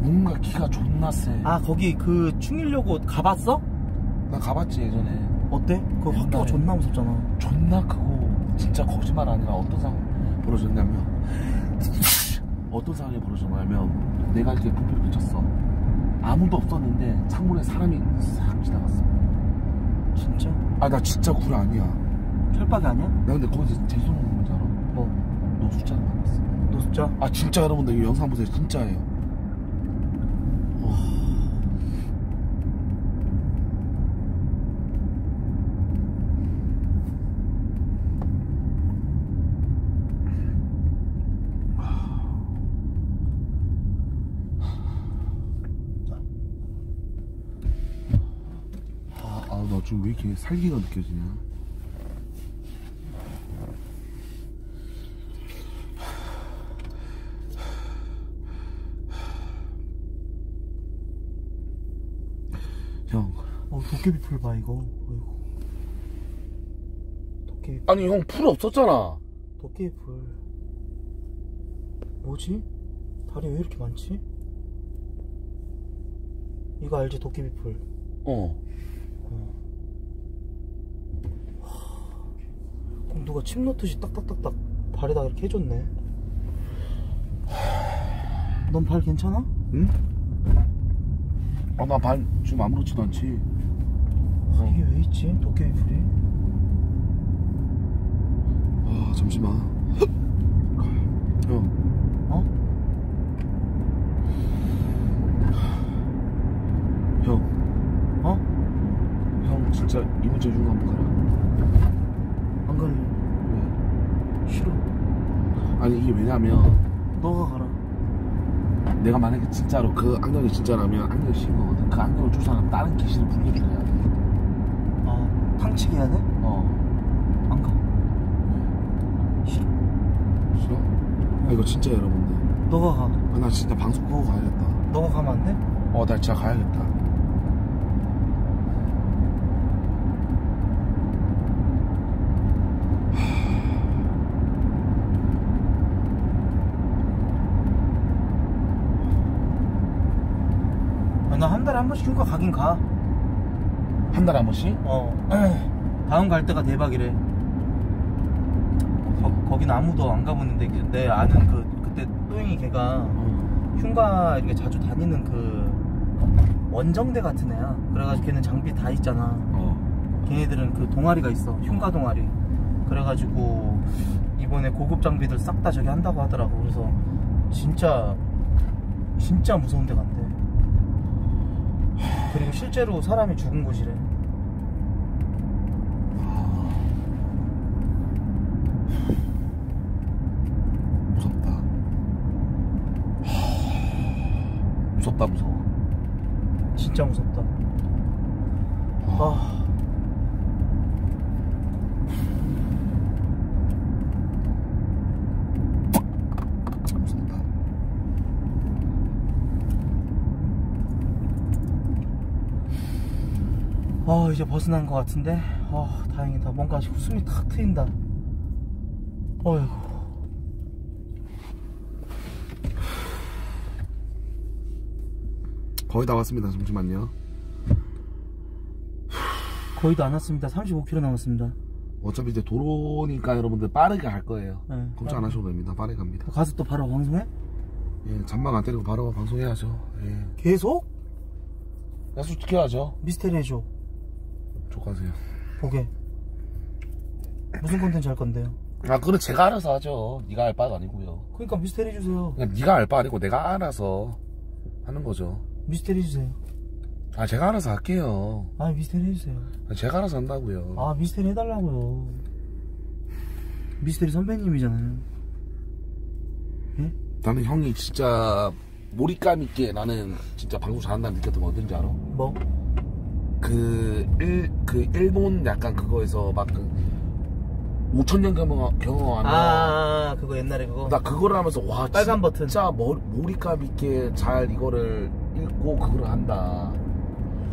뭔가 기가 존나 세. 아 거기 그 충일여고 가봤어? 나 가봤지 예전에. 어때? 그 확대가 존나 무섭잖아. 존나 크고 진짜 거짓말 아니라 어떤 상황이 벌어졌냐면 어떤 상황이 벌어졌냐면 내가 이렇게 불빛 비쳤어. 아무도 없었는데 창문에 사람이 싹 지나갔어. 진짜? 아 나 진짜 구라 아니야. 철박이 아니야? 나 근데 거기서 제일 소름 돋는 줄 알아? 뭐? 너 숫자는 받았어. 너 숫자? 아 진짜 여러분들 이 영상 보세요. 진짜예요. 와. 왜 이렇게 살기가 느껴지냐? 형, 어 도깨비 풀 봐 이거. 어이구. 도깨비. 아니 형 풀 없었잖아. 도깨비 풀. 뭐지? 다리 왜 이렇게 많지? 이거 알지 도깨비 풀. 어. 어. 누가 침 넣듯이 딱딱딱딱 발에다 이렇게 해줬네. 넌 발 괜찮아? 응? 아 나 발 지금 아무렇지도 않지. 아, 이게 왜 있지? 도깨비 풀이. 아 잠시만. 형. 어? 형. 어? 형 진짜 이 문제 중 한번 가라. 안 갈래. 왜? 싫어. 아니 이게 왜냐면 너가 가라. 내가 만약에 진짜로 그 안경이 진짜라면 안경이 씌운 거거든. 그 안경을 쫓아가면 다른 귀신을 불러줘야 돼. 아 탕치기 해야 돼? 어. 안 가. 왜? 싫어. 싫어? 아 이거 진짜 여러분들 너가 가. 아, 나 진짜 방송 보고 가야겠다. 너가 가면 안 돼? 어 나 진짜 가야겠다. 나 한 달에 한 번씩 흉가 가긴 가. 한 달에 한 번씩? 어. 에이, 다음 갈 때가 대박이래. 거, 거긴 아무도 안 가보는데 내 아는 그 그때 또잉이 걔가 흉가 이렇게 자주 다니는 그 원정대 같은 애야. 그래가지고 걔는 장비 다 있잖아. 어. 걔네들은 그 동아리가 있어. 흉가 동아리. 그래가지고 이번에 고급 장비들 싹 다 저기 한다고 하더라고. 그래서 진짜 진짜 무서운 데 간대. 그리고 실제로 사람이 죽은 곳이래. 무섭다. 무섭다 무서워. 진짜 무섭다. 아. 어, 이제 벗어난 것 같은데? 어, 다행이다. 뭔가 숨이 탁 트인다. 어이구. 거의 다 왔습니다. 잠시만요. 거의 다 안 왔습니다. 삼십오 킬로미터 남았습니다. 어차피 이제 도로니까 여러분들 빠르게 갈 거예요. 네, 걱정 안 하셔도 됩니다. 빠르게 갑니다. 가서 또 바로 방송해? 예, 잠만 안 때리고 바로 방송해야죠. 예. 계속? 약속 지켜야죠. 미스테리의 쇼 족하세요. 보게 무슨 콘텐츠 할 건데요? 아, 그건 제가 알아서 하죠. 네가 알 바도 아니고요. 그러니까 미스테리 해주세요. 네가 알 바 아니고 내가 알아서 하는 거죠. 미스테리 해주세요. 아, 제가 알아서 할게요. 아, 미스테리 해주세요. 아, 제가 알아서 한다고요. 아, 미스테리 해달라고요. 미스테리 선배님이잖아요. 예? 나는 형이 진짜 몰입감 있게 나는 진짜 방송 잘한다는 느꼈던 거 어떤지 알아? 뭐? 그, 일, 그 일본 약간 그거에서 막 그 오천 년 경험, 경험하면 아, 그거 옛날에 그거? 나 그거를 하면서 와 빨간 버튼 진짜 머, 몰입감 있게 잘 이거를 읽고 그거를 한다.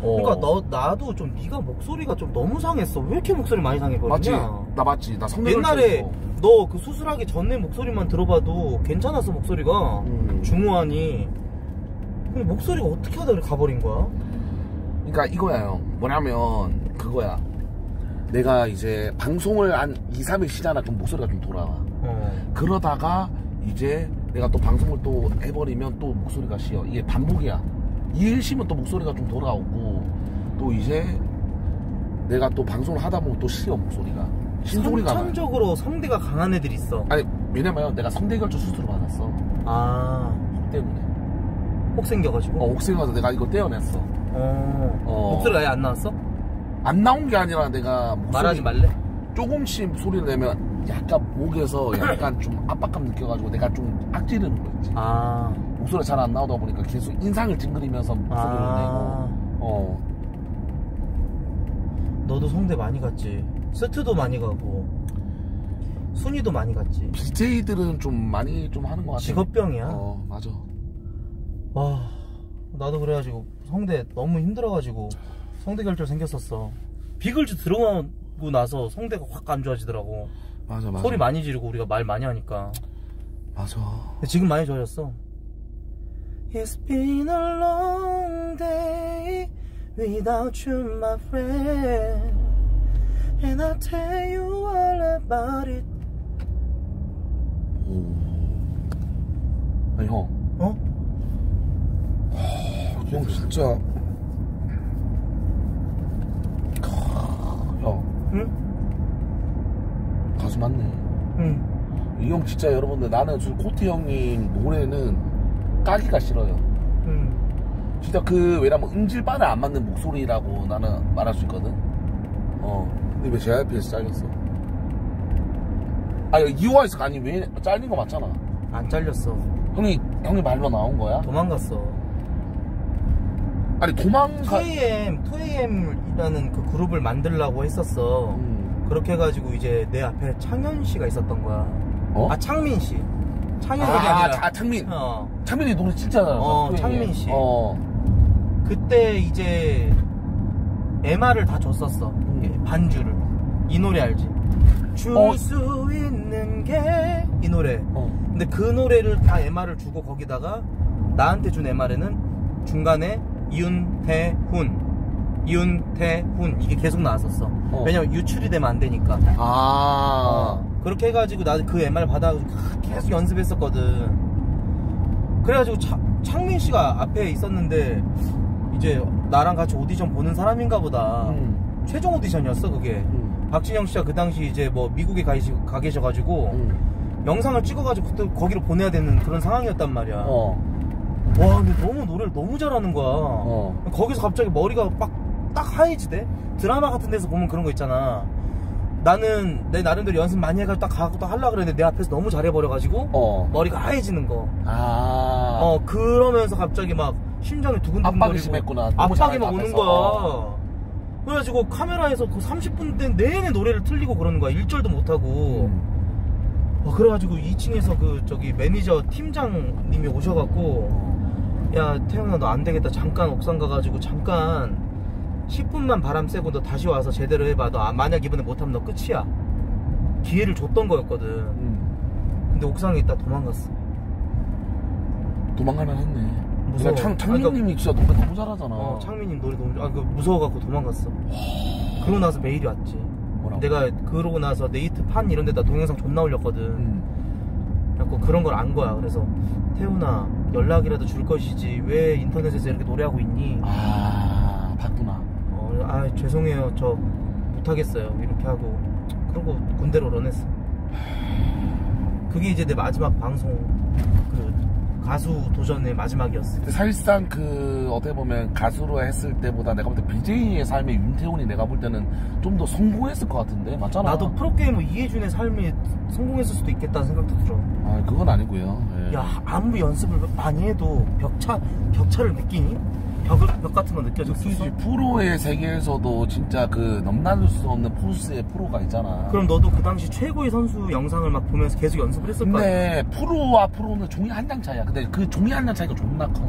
어. 그러니까 너, 나도 좀 네가 목소리가 좀 너무 상했어. 왜 이렇게 목소리 많이 상해 버리냐? 맞지? 나 맞지? 나 성대를 옛날에 너 그 수술하기 전에 목소리만 들어봐도 괜찮았어. 목소리가 음. 중후하니 근데 목소리가 어떻게 하다 그래 가버린 거야? 그러니까 이거야 형. 뭐냐면 그거야. 내가 이제 방송을 한 이, 삼 일 쉬잖아. 그럼 목소리가 좀 돌아와. 어. 그러다가 이제 내가 또 방송을 또 해버리면 또 목소리가 쉬어. 이게 반복이야. 이 일 쉬면 또 목소리가 좀 돌아오고 또 이제 내가 또 방송을 하다보면 또 쉬어. 목소리가 신소리가 선천적으로 성대가 강한 애들이 있어. 아니 왜냐면 내가 성대결절 수술을 받았어. 아 때문에 혹 생겨가지고? 어, 혹 생겨서 내가 이거 떼어냈어. 어, 어. 목소리가 아예 안 나왔어? 안 나온 게 아니라 내가 말하지 말래? 조금씩 소리를 내면 약간 목에서 약간 좀 압박감 느껴가지고 내가 좀 악지르는 거였지. 아. 목소리가 잘 안 나오다 보니까 계속 인상을 찡그리면서 목소리를 아. 내고. 어. 너도 성대 많이 갔지. 세트도 많이 가고 순위도 많이 갔지. 비제이들은 좀 많이 좀 하는 거 같아. 직업병이야. 어 맞아. 와 나도 그래가지고 성대 너무 힘들어가지고 성대결절 생겼었어. 비글즈 들어가고 나서 성대가 확 안 좋아지더라고. 맞아 맞아. 소리 많이 지르고 우리가 말 많이 하니까. 맞아. 근데 지금 많이 좋아졌어. It's been a long day without you my friend and I'll tell you all about it. 오. 아니 형. 어? 하, 형 진짜 응? 가수 맞네. 응. 이 형 진짜 여러분들 나는 코트 형님 노래는 까기가 싫어요. 응. 진짜 그 왜냐면 음질반에 안 맞는 목소리라고 나는 말할 수 있거든. 어. 근데 왜 제이알피에서 잘렸어? 아 이화에서 아니 왜 잘린 거 맞잖아. 안 잘렸어. 형이 형이 말로 나온 거야? 도망갔어. 아니 도망가 투 에이 엠, 투 에이 엠이라는 그 그룹을 만들려고 했었어. 음. 그렇게 해가지고 이제 내 앞에 창현 씨가 있었던 거야. 어? 아 창민 씨. 창현이 아, 아니라. 아 창민. 어. 창민이 노래 진짜 잘하잖아. 어, 창민 씨. 어. 그때 이제 엠알을 다 줬었어. 음. 반주를. 이 노래 알지? 줄 수 어. 있는 게 이 노래. 어. 근데 그 노래를 다 엠알을 주고 거기다가 나한테 준 엠알에는 중간에 윤태훈 윤태훈 이게 계속 나왔었어. 어. 왜냐면 유출이 되면 안 되니까. 아 어. 그렇게 해가지고 나 그 엠알 받아가지고 계속 연습했었거든. 그래가지고 차, 창민 씨가 앞에 있었는데 이제 나랑 같이 오디션 보는 사람인가 보다. 음. 최종 오디션이었어 그게. 음. 박진영 씨가 그 당시 이제 뭐 미국에 가, 가 계셔가지고 음. 영상을 찍어가지고 그때 거기로 보내야 되는 그런 상황이었단 말이야. 어. 와 근데 너무 노래를 너무 잘하는 거야. 어. 거기서 갑자기 머리가 막 딱 하얘지대. 드라마 같은 데서 보면 그런 거 있잖아. 나는 내 나름대로 연습 많이 해가지고 딱 가고 또 하려고 그랬는데 내 앞에서 너무 잘해버려가지고 어. 머리가 하얘지는 거. 아. 어 그러면서 갑자기 막 심장이 두근두근거리고 압박이 심했구나. 압박이 막 오는 거야. 어. 그래가지고 카메라에서 그 삼십 분 때 내내 노래를 틀리고 그러는 거야. 일 절도 못하고. 음. 어, 그래가지고 이 층에서 그 저기 매니저 팀장님이 오셔갖고 야 태훈아 너 안되겠다. 잠깐 옥상 가가지고 잠깐 십 분만 바람 쐬고 너 다시 와서 제대로 해봐. 너 만약 이번에 못하면 너 끝이야. 기회를 줬던 거였거든. 음. 근데 옥상에 있다 도망갔어. 도망갈만 했네. 무서워. 창, 창민님이 진짜 노래 너무 잘하잖아. 어, 창민님 노래 너무 잘하고 무서워갖고 도망갔어. 와... 그러고 나서 메일이 왔지. 뭐라고? 내가 그러고 나서 네이트 판 이런 데다 동영상 존나 올렸거든. 음. 그래서 그런 걸 안 거야. 그래서 태훈아 연락이라도 줄 것이지 왜 인터넷에서 이렇게 노래하고 있니? 아 봤구나. 어, 아 죄송해요 저 못하겠어요 이렇게 하고 그러고 군대로 런했어. 그게 이제 내 마지막 방송 그 가수 도전의 마지막이었어. 사실상 그 어떻게 보면 가수로 했을 때보다 내가 볼 때 비제이의 삶에 윤태훈이 내가 볼 때는 좀 더 성공했을 것 같은데 맞잖아. 나도 프로게이머 이해준의 삶이 성공했을 수도 있겠다는 생각도 들어. 아 그건 아니고요. 예. 야 아무리 연습을 많이 해도 벽차 벽차를 느끼니? 벽을, 벽 같은 건 느껴졌어? 느끼지. 프로의 세계에서도 진짜 그 넘나들 수 없는 포스의 프로가 있잖아. 그럼 너도 그 당시 최고의 선수 영상을 막 보면서 계속 연습을 했을 거야. 근데 프로와 프로는 종이 한 장 차이야. 근데 그 종이 한 장 차이가 존나 커.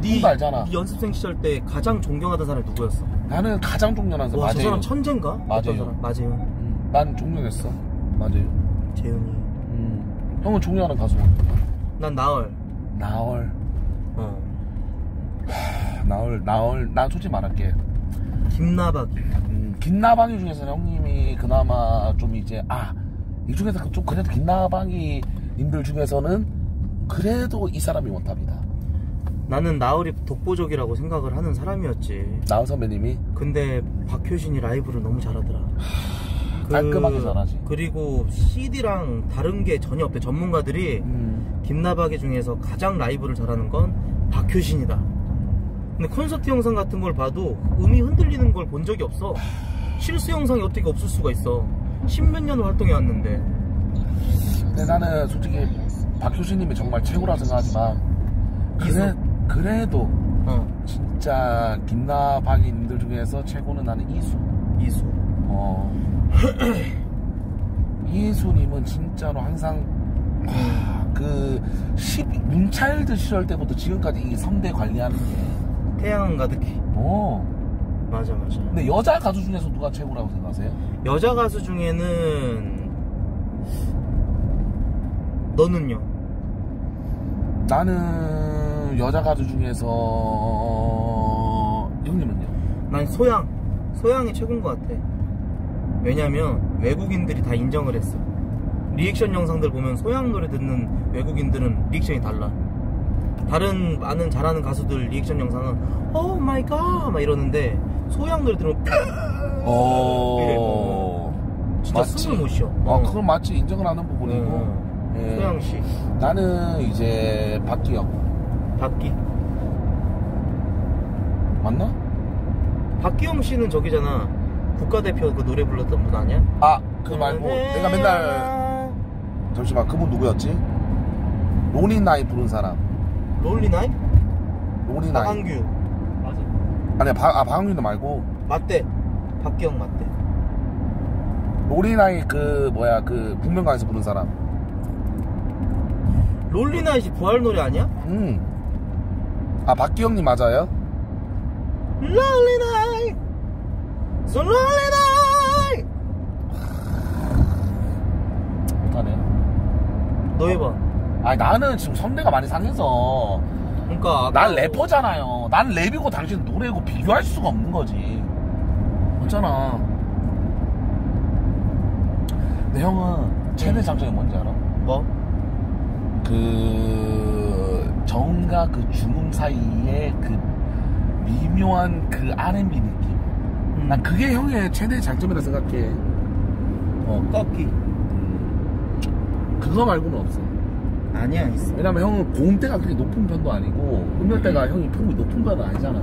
네, 네 알잖아. 네 연습생 시절 때 가장 존경하던 사람이 누구였어? 나는 가장 존경하는 사람. 와, 저 사람 천재인가? 맞아요. 맞아요. 음, 난 존경했어. 맞아요. 재훈이. 음. 형은 존경하는 가수가? 난 나얼. 나얼. 어. 나얼, 나얼, 난 솔직히 말할게. 김나박이. 음, 김나박이 중에서는 형님이 그나마 좀 이제, 아, 이 중에서 좀 그래도 김나박이님들 중에서는 그래도 이 사람이 원탑이다. 나는 나얼이 독보적이라고 생각을 하는 사람이었지. 나얼 선배님이? 근데 박효신이 라이브를 너무 잘하더라. 하, 깔끔하게 그, 잘하지. 그리고 씨디랑 다른 게 전혀 없대. 전문가들이 음. 김나박이 중에서 가장 라이브를 잘하는 건 박효신이다. 근데 콘서트 영상 같은 걸 봐도 음이 흔들리는 걸 본 적이 없어. 실수 영상이 어떻게 없을 수가 있어. 십몇 년 활동해 왔는데. 근데 나는 솔직히 박효신님이 정말 최고라 생각하지만 그래, 그래도 어. 진짜 김나박이님들 중에서 최고는 나는 이수. 이수. 어. 이수님은 진짜로 항상 와, 그 문차일드 시절 때부터 지금까지 이 선대 관리하는 게 태양 가득히. 오. 맞아 맞아. 근데 여자 가수 중에서 누가 최고라고 생각하세요? 여자 가수 중에는 너는요? 나는 여자 가수 중에서 형님은요? 난 소양. 소양이 최고인 것 같아. 왜냐면 외국인들이 다 인정을 했어. 리액션 영상들 보면 소양 노래 듣는 외국인들은 리액션이 달라. 다른 많은 잘하는 가수들 리액션 영상은 오 마이 갓 막 이러는데 소양 노래 들으면 어 진짜 숨을 못 쉬어. 아, 그건 맞지. 인정을 하는 부분이고. 음. 예. 소양씨. 나는 이제 박기요. 박기 맞나? 박기영씨는 저기잖아. 국가대표 그 노래 불렀던 분 아니야? 아 그거 말고 내가 맨날 잠시만 그분 누구였지? 로니나이 부른 사람. 롤리나이? 롤리나이 박항규 맞아. 아니 바, 아 박항규도 말고 맞대 박기영 맞대. 롤리나이 그 뭐야 그 북면가에서 부른 사람. 롤리나이 부활 노래 아니야? 응. 아 박기영님 맞아요? 롤리나이 So 롤리나이 못하네. 너 해봐. 아니 나는 지금 선배가 많이 상해서. 그러니까 난 래퍼잖아요. 난 랩이고 당신 노래고 비교할 수가 없는 거지. 맞잖아. 근데 형은 최대 장점이 뭔지 알아? 뭐? 그 저음과 그 중음 사이에 그 미묘한 그 알앤비 느낌. 음. 난 그게 형의 최대 장점이라 생각해. 어 꺾기. 음. 그거 말고는 없어. 아니야 있어. 왜냐면 형은 고음대가 그렇게 높은 편도 아니고 음역대가 형이 평균 높은 편은 아니잖아.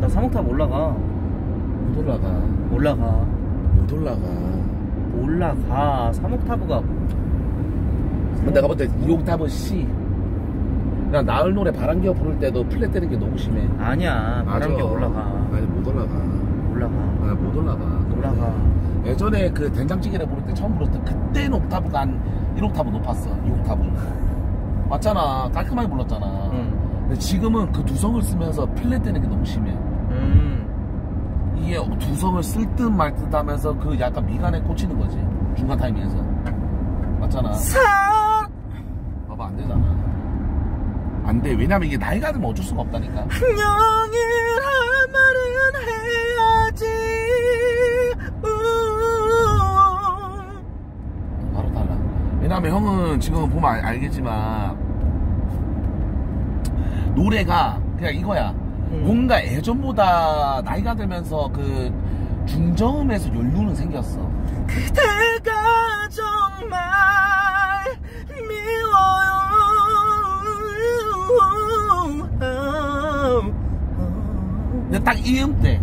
나 사목탑 올라가. 못 올라가. 올라가. 못 올라가. 올라가. 사목탑가. 내가 볼 때 이옥탑은 C. 나 나을 노래 바람기어 부를 때도 플랫 때는 게 너무 심해. 아니야 바람기어 올라가. 아니 못 올라가. 올라가. 아 못 올라가. 올라가. 예전에 그 된장찌개를 부를 때 처음 불렀던 그때는 옥탑은 한 일 옥탑은 높았어. 이 옥탑은. 맞잖아. 깔끔하게 불렀잖아. 음. 근데 지금은 그 두성을 쓰면서 플랫 되는 게 너무 심해. 음. 이게 두성을 쓸 듯 말 듯 하면서 그 약간 미간에 꽂히는 거지. 중간 타이밍에서. 맞잖아. 사 봐봐 안 되잖아. 안 돼. 왜냐면 이게 나이가 들면 어쩔 수가 없다니까. 분명이란 말은 해야지. 우 지금 보면 알, 알겠지만 노래가 그냥 이거야. 음. 뭔가 예전보다 나이가 들면서 그 중저음에서 연륜은 생겼어. 그대가 정말 미워요. 근데 딱 이 음대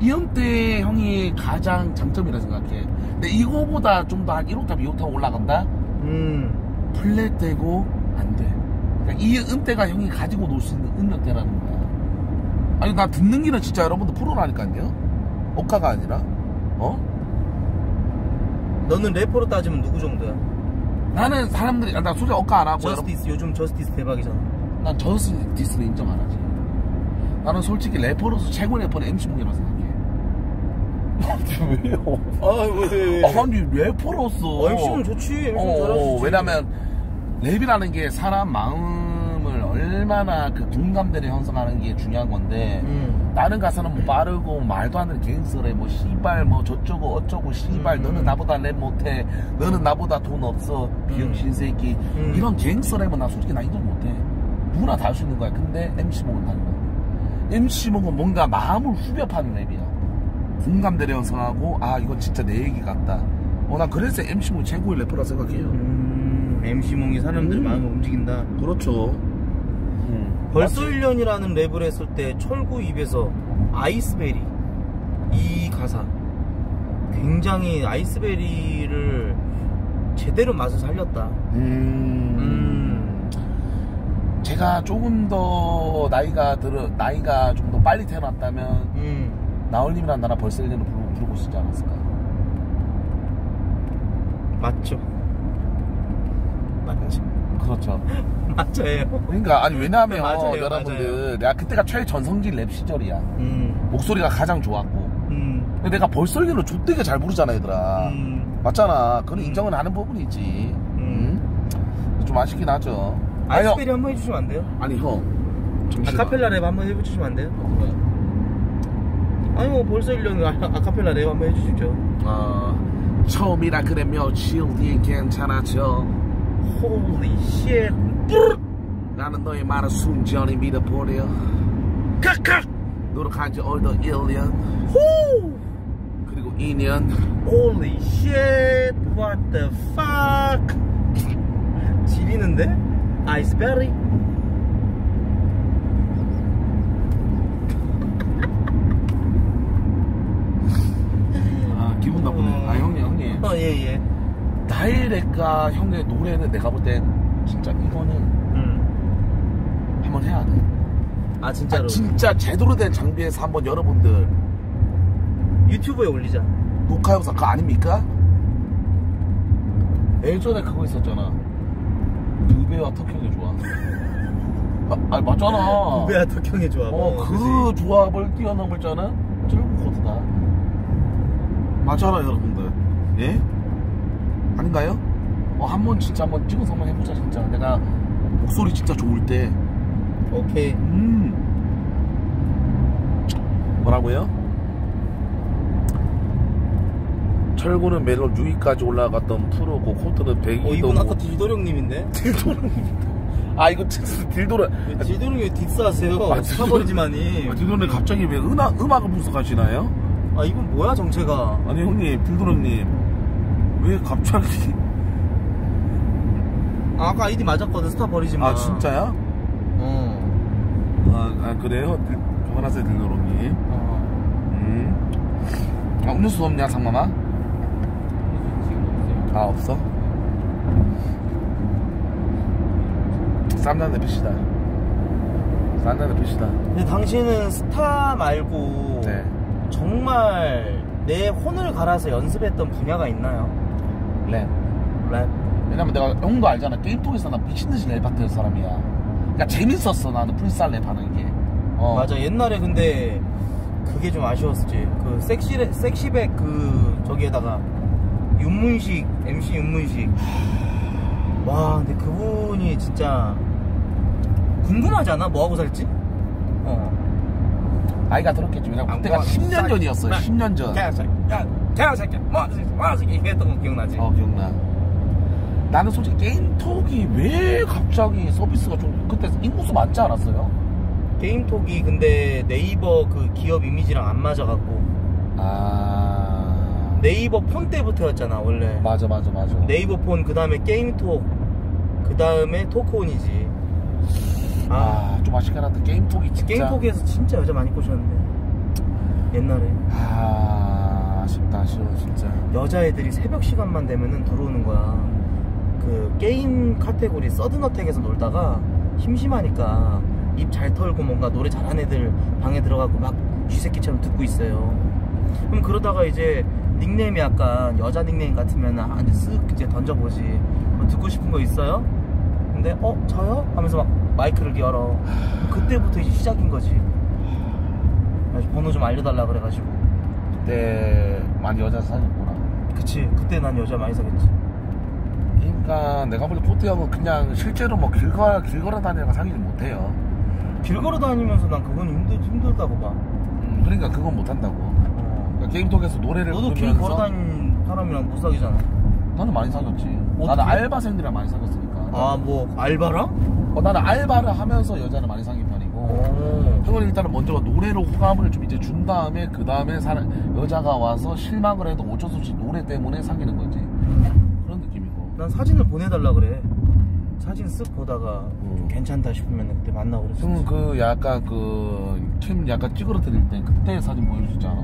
이 음대 형이 가장 장점이라 생각해. 근데 이거보다 좀 더 한 일 오타 이 오타 올라간다? 음. 플랫되고 안 돼. 그러니까 이 음대가 형이 가지고 놀 수 있는 음역대라는 거야. 아니 나 듣는 길은 진짜 여러분들 프로라니까요. 억가가 아니라. 어? 너는 래퍼로 따지면 누구 정도야? 나는 사람들이 나 솔직히 억가 안 하고 저스티스. 요즘 저스티스 대박이잖아. 난 저스티스는 인정 안 하지. 나는 솔직히 래퍼로서 최고 래퍼는 엠씨 뭉이라고 생각해. 아니 왜요? 아니 왜? 아니 래퍼로서 엠씨 뭉 좋지. 엠씨 뭉 어, 잘하지. 왜냐면 랩이라는 게 사람 마음을 얼마나 그 공감대를 형성하는 게 중요한 건데 음. 다른 가사는 뭐 빠르고 말도 안 되는 갱스터래 뭐 씨발 뭐 저쩌고 어쩌고 씨발 음. 너는 나보다 랩 못해. 너는 나보다 돈 없어. 비용신 새끼. 음. 이런 갱스터 랩은 나 솔직히 나 인정 못해. 누구나 다 할 수 있는 거야. 근데 엠씨 뭉은 다른 거야. 엠씨 뭉은 뭔가 마음을 후벼 파는 랩이야. 공감대를 형성하고 아 이건 진짜 내 얘기 같다. 어 난 그래서 엠씨 뭉이 최고의 래퍼라 생각해요. 음, 엠씨 뭉이 사람들 음. 마음을 움직인다. 그렇죠. 음. 벌써 맞지? 일 년이라는 랩을 했을 때 철구 입에서 아이스베리 이 가사 굉장히 아이스베리를 제대로 맛을 살렸다. 음. 음. 제가 조금 더 나이가 들어 나이가 좀 더 빨리 태어났다면 음. 나얼님이란 나라 벌써 일 년을 부르고, 부르고 있지 않았을까? 맞죠. 맞죠. 그렇죠. 맞아요. 그러니까 아니 왜냐하면 맞아요, 여러분들 맞아요. 내가 그때가 최전성기 랩 시절이야. 음. 목소리가 가장 좋았고. 음. 근데 내가 벌써 일 년을 좆되게 잘 부르잖아 얘들아. 음. 맞잖아. 그건 인정은 음. 하는 부분이지. 음. 음. 좀 아쉽긴 하죠. 아이스베리 한번 해주시면 안 돼요? 아니 형 아카펠라 랩 한번 해주시면 안 돼요? 아니 뭐 벌써 일 년 아카펠라 랩 한번 해주시죠. 어, 처음이라 그래 며칠 뒤엔 괜찮아져. Holy shit. 나는 너의 말을 순전히 믿어버려. 카카 노력한 지 올더 일 년 후 그리고 이 년. Holy shit. What the fuck. 지리는데? 아이스베리. 아 기분 나쁘네. 어... 아 형님 형님 어 예예 나의 랩과 형의 노래는 내가 볼 땐 진짜 이거는 음. 한번 해야 돼. 아 진짜로 아, 진짜 제대로 된 장비에서 한번 여러분들 유튜브에 올리자. 녹화 영상 그거 아닙니까? 예전에 그거 있었잖아. 누베와 턱형의 조합. 아, 아니 맞잖아. 누베와 턱형의 조합. 어, 그 그치? 조합을 뛰어넘을 자는 철구코트다. 맞잖아 여러분들. 예? 아닌가요? 어, 한번 진짜 한번 찍어서 한번 해보자 진짜. 내가 목소리 진짜 좋을 때. 오케이. 음. 뭐라고요? 철구는 멜론 육 위까지 올라갔던 프로고 코트는 백이도. 어, 이분 아까 딜도령님인데? 딜도령님인데? 아 이거 딜도령 딜도령이 뒷사세요. 아, 사버리지만이. 아, 딜도령님 갑자기 왜 은하, 음악을 분석하시나요? 아 이분 뭐야 정체가. 아니 형님 딜도령님 왜 갑자기. 아, 아까 아이디 맞았거든. 스타 버리지마. 아 진짜야? 어. 아, 아 그래요? 그만하세요 딜도령님. 어. 음. 아 음료수 없냐 상마마? 아 없어? 쌈나는 피시다. 쌈나는 피시다. 근데 당신은 스타 말고 네. 정말 내 혼을 갈아서 연습했던 분야가 있나요? 랩. 랩. 왜냐면 내가 형도 알잖아. 게임톡에서 나 미친듯이 랩하던 사람이야. 그러니까 재밌었어 나는 풀살 랩하는 게. 어. 맞아 옛날에 근데 그게 좀 아쉬웠지. 그 섹시 섹시백 그 저기에다가. 윤문식, 엠씨 윤문식. 와, 근데 그분이 진짜 궁금하지 않아? 뭐하고 살지? 어. 나이가 들었겠지. 왜냐면 그때가 십 년 전이었어요. 십 년 전. 개새끼야, 개새끼야, 뭐, 뭐, 이랬던 거 기억나지? 어, 기억나. 나는 솔직히 게임톡이 왜 갑자기 서비스가 좀, 그때 인구수 많지 않았어요? 게임톡이 근데 네이버 그 기업 이미지랑 안 맞아갖고. 아. 네이버 폰 때부터였잖아, 원래. 맞아, 맞아, 맞아. 네이버 폰, 그 다음에 게임톡, 그 다음에 토크온이지. 아, 아, 좀 아쉽긴 한데, 게임톡이 진짜. 게임톡에서 진짜 여자 많이 꼬셨는데. 옛날에. 아, 아쉽다, 아쉬워, 진짜. 여자애들이 새벽 시간만 되면은 들어오는 거야. 그 게임 카테고리 서든어택에서 놀다가 심심하니까 입 잘 털고 뭔가 노래 잘하는 애들 방에 들어가고 막 쥐새끼처럼 듣고 있어요. 그럼 그러다가 이제 닉네임이 약간 여자 닉네임 같으면 아, 이제 쓱 이제 던져보지. 뭐 듣고 싶은 거 있어요? 근데 어? 저요? 하면서 막 마이크를 열어. 그때부터 이제 시작인 거지. 번호 좀 알려달라 그래가지고. 그때 많이 여자 사귀었구나. 그치, 그때 난 여자 많이 사귀었지. 그러니까 내가 볼 때 코트 형은 그냥 실제로 뭐 길 걸어, 길 걸어 다니다가 사귀지 못해요. 길 걸어 다니면서 난 그건 힘들, 힘들다고 봐. 음, 그러니까 그건 못한다고. 어. 그러니까 게임톡에서 노래를 너도 부르면서. 너도 길 걸어 다니는 사람이랑 못 사귀잖아. 나는 많이 사귀었지. 나는 알바생들이랑 많이 사귀었으니까. 아, 뭐 알바랑? 어, 나는 알바를 하면서 여자를 많이 사귄 편이고. 형은 일단은 먼저 노래로 호감을 좀 이제 준 다음에 그 다음에 여자가 와서 실망을 해도 어쩔 수 없이 노래 때문에 사귀는 거지. 난 사진을 보내달라 그래. 사진 쓱 보다가 음. 괜찮다 싶으면 그때 만나고 그랬어. 응, 그 약간 그 팀 약간 찌그러뜨릴 때 그때 사진 보여주지 않아?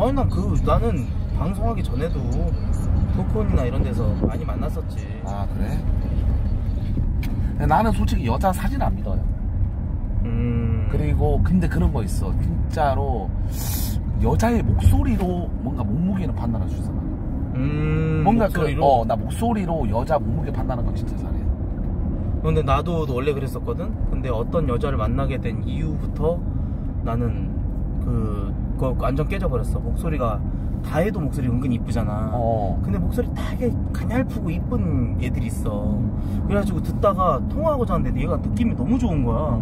아니 난 그 나는 방송하기 전에도 토크온이나 이런 데서 많이 만났었지. 아 그래? 나는 솔직히 여자 사진 안 믿어요. 음. 그리고 근데 그런 거 있어. 진짜로 여자의 목소리로 뭔가 몸무게는 판단할 수 있어. 음, 뭔가 목소리로? 그, 어, 나 목소리로 여자 몸무게 판단하는 거 진짜 잘해. 근데 나도 원래 그랬었거든? 근데 어떤 여자를 만나게 된 이후부터 나는 그, 그거 완전 깨져버렸어. 목소리가, 다 해도 목소리 은근 이쁘잖아. 어. 근데 목소리 되게 가냘프고 이쁜 애들이 있어. 그래가지고 듣다가 통화하고 자는데 얘가 느낌이 너무 좋은 거야.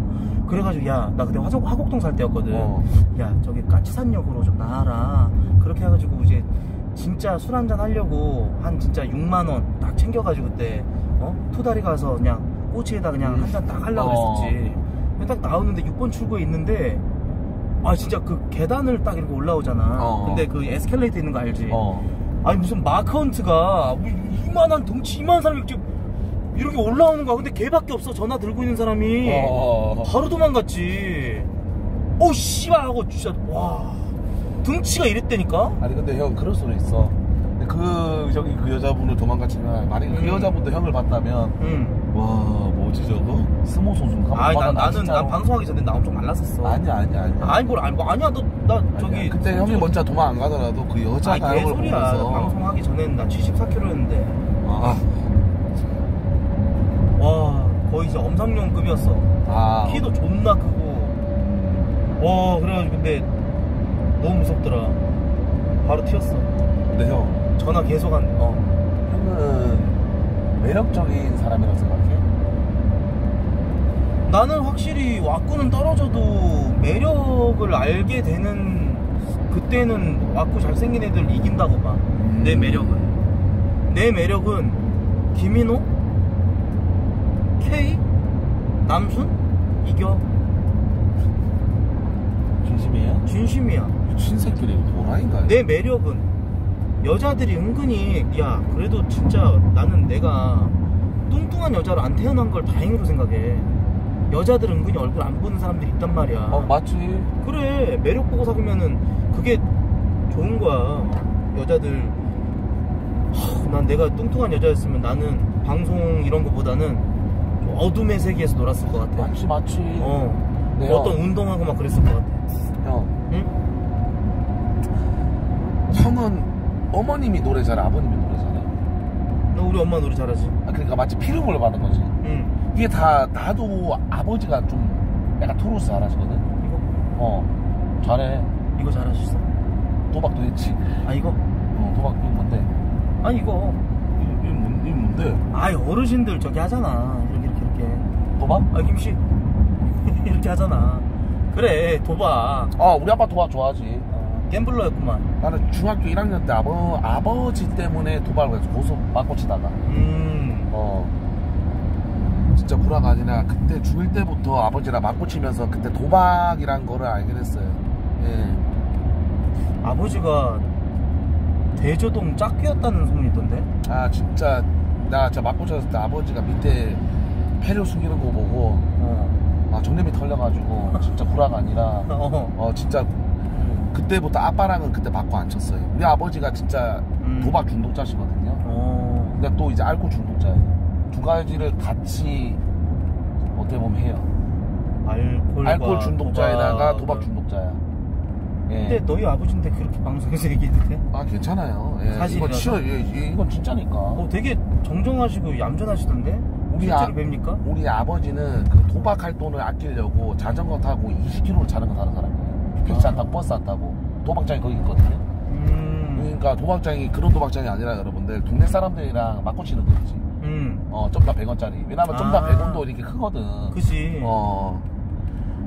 그래가지고 야, 나 그때 화곡, 화곡동 살 때였거든. 어. 야, 저기 까치산역으로 좀 나와라. 그렇게 해가지고 이제 진짜 술 한잔 하려고 한 진짜 육만 원 딱 챙겨가지고 그때 어? 토다리 가서 그냥 꼬치에다 그냥 음. 한잔 딱 하려고 어. 그랬었지. 딱 나오는데 육 번 출구에 있는데 아 진짜 그 계단을 딱 이렇게 올라오잖아. 어. 근데 그 에스컬레이터 있는 거 알지? 어. 아니 무슨 마크헌트가 이만한 덩치 이만한 사람이 이렇게 올라오는 거야. 근데 걔밖에 없어. 전화 들고 있는 사람이. 어. 바로 도망갔지. 오 씨발 하고 진짜 와 등치가 이랬다니까? 아니 근데 형 그럴 수는 있어. 근데 그 저기 그 여자분을 도망갔지만 만약에 음. 그 여자분도 형을 봤다면 음. 와 뭐지 저거? 스모 선수인가? 아니 난, 나, 나는 난 방송하기 전에 나 엄청 말랐었어. 아니야 아니야 아니야 아니 뭘 아니, 뭐, 아니야 너 나 저기 그때 형이 먼저 도망 안 가더라도 그 여자가 형을 보면서 방송하기 전에는 나 칠십사 킬로그램였는데 아. 와 거의 이제 엄상룡급이었어. 아. 키도 존나 크고 와 그래가지고 근데 너무 무섭더라. 바로 튀었어. 근데 형 전화 계속 안.. 어 형은 매력적인 사람이라고 생각해? 나는 확실히 와꾸는 떨어져도 매력을 알게 되는 그때는 와꾸 잘생긴 애들 이긴다고 봐. 음. 내 매력은 내 매력은 김인호? K? 남순? 이겨. 진심이야? 진심이야. 신새끼네 도라인가요? 내 매력은 여자들이 은근히 야 그래도 진짜 나는 내가 뚱뚱한 여자로 안 태어난 걸 다행으로 생각해. 여자들은 은근히 얼굴 안 보는 사람들이 있단 말이야. 어 맞지. 그래 매력 보고 사귀면은 그게 좋은 거야. 여자들 하, 난 내가 뚱뚱한 여자였으면 나는 방송 이런 거보다는 어둠의 세계에서 놀았을 것 같아. 맞지 맞지. 어 네, 어떤 형. 운동하고 막 그랬을 것 같아. 형 응? 형은 어머님이 노래 잘해? 아버님이 노래 잘해? 너 우리 엄마 노래 잘하지. 아, 그러니까 마치 피름을 받은 거지. 응. 이게 다 나도 아버지가 좀 약간 토로스 잘하시거든. 이거? 어 잘해. 이거 잘하셨어. 도박도 했지. 아 이거? 어 도박도 뭔데? 아 이거 이게 뭔데? 아이 어르신들 저기 하잖아. 이렇게 이렇게 이렇게 도박? 아 김씨 이렇게 하잖아. 그래 도박. 아 우리 아빠 도박 좋아하지. 갬블러였구만. 나는 중학교 일 학년 때 아버, 아버지 때문에 도박을 해서 고소 맞고 치다가. 음. 어. 어 진짜 구락 아니라 그때 중일 때부터 아버지랑 맞고 치면서 그때 도박이란 거를 알게 됐어요. 예. 아버지가 대저동 짝귀였다는 소문이 있던데? 아 진짜 나 저 맞고 쳤을 때 아버지가 밑에 폐를 숨기는 거 보고 어. 아 정념이 털려가지고 진짜 구락 아니라 어. 어 진짜 그때부터 아빠랑은 그때 맞고 안 쳤어요. 우리 아버지가 진짜 음. 도박 중독자시거든요. 어. 근데 또 이제 알코올 중독자예요. 두 가지를 같이 어떻게 보면 해요. 알코올과 알코올 중독자에다가 도박 중독자야. 예. 근데 너희 아버지인데 그렇게 방송에서 얘기해도 돼? 아 괜찮아요. 예. 사실이라도. 이건, 치워, 예, 이건 진짜니까. 어, 되게 정정하시고 얌전하시던데? 우리, 아, 우리 아버지는 그 도박할 돈을 아끼려고 자전거 타고 이십 킬로미터를 자전거 타는 사람이에요. 택시 안 타고 버스 안 타고 도박장이 거기 있거든요. 음. 그러니까 도박장이 그런 도박장이 아니라 여러분들 동네 사람들이랑 맞고 치는 거지. 음. 어, 좀 다 백 원짜리. 왜냐면 아. 좀 다 백 원도 이렇게 크거든. 그치. 어.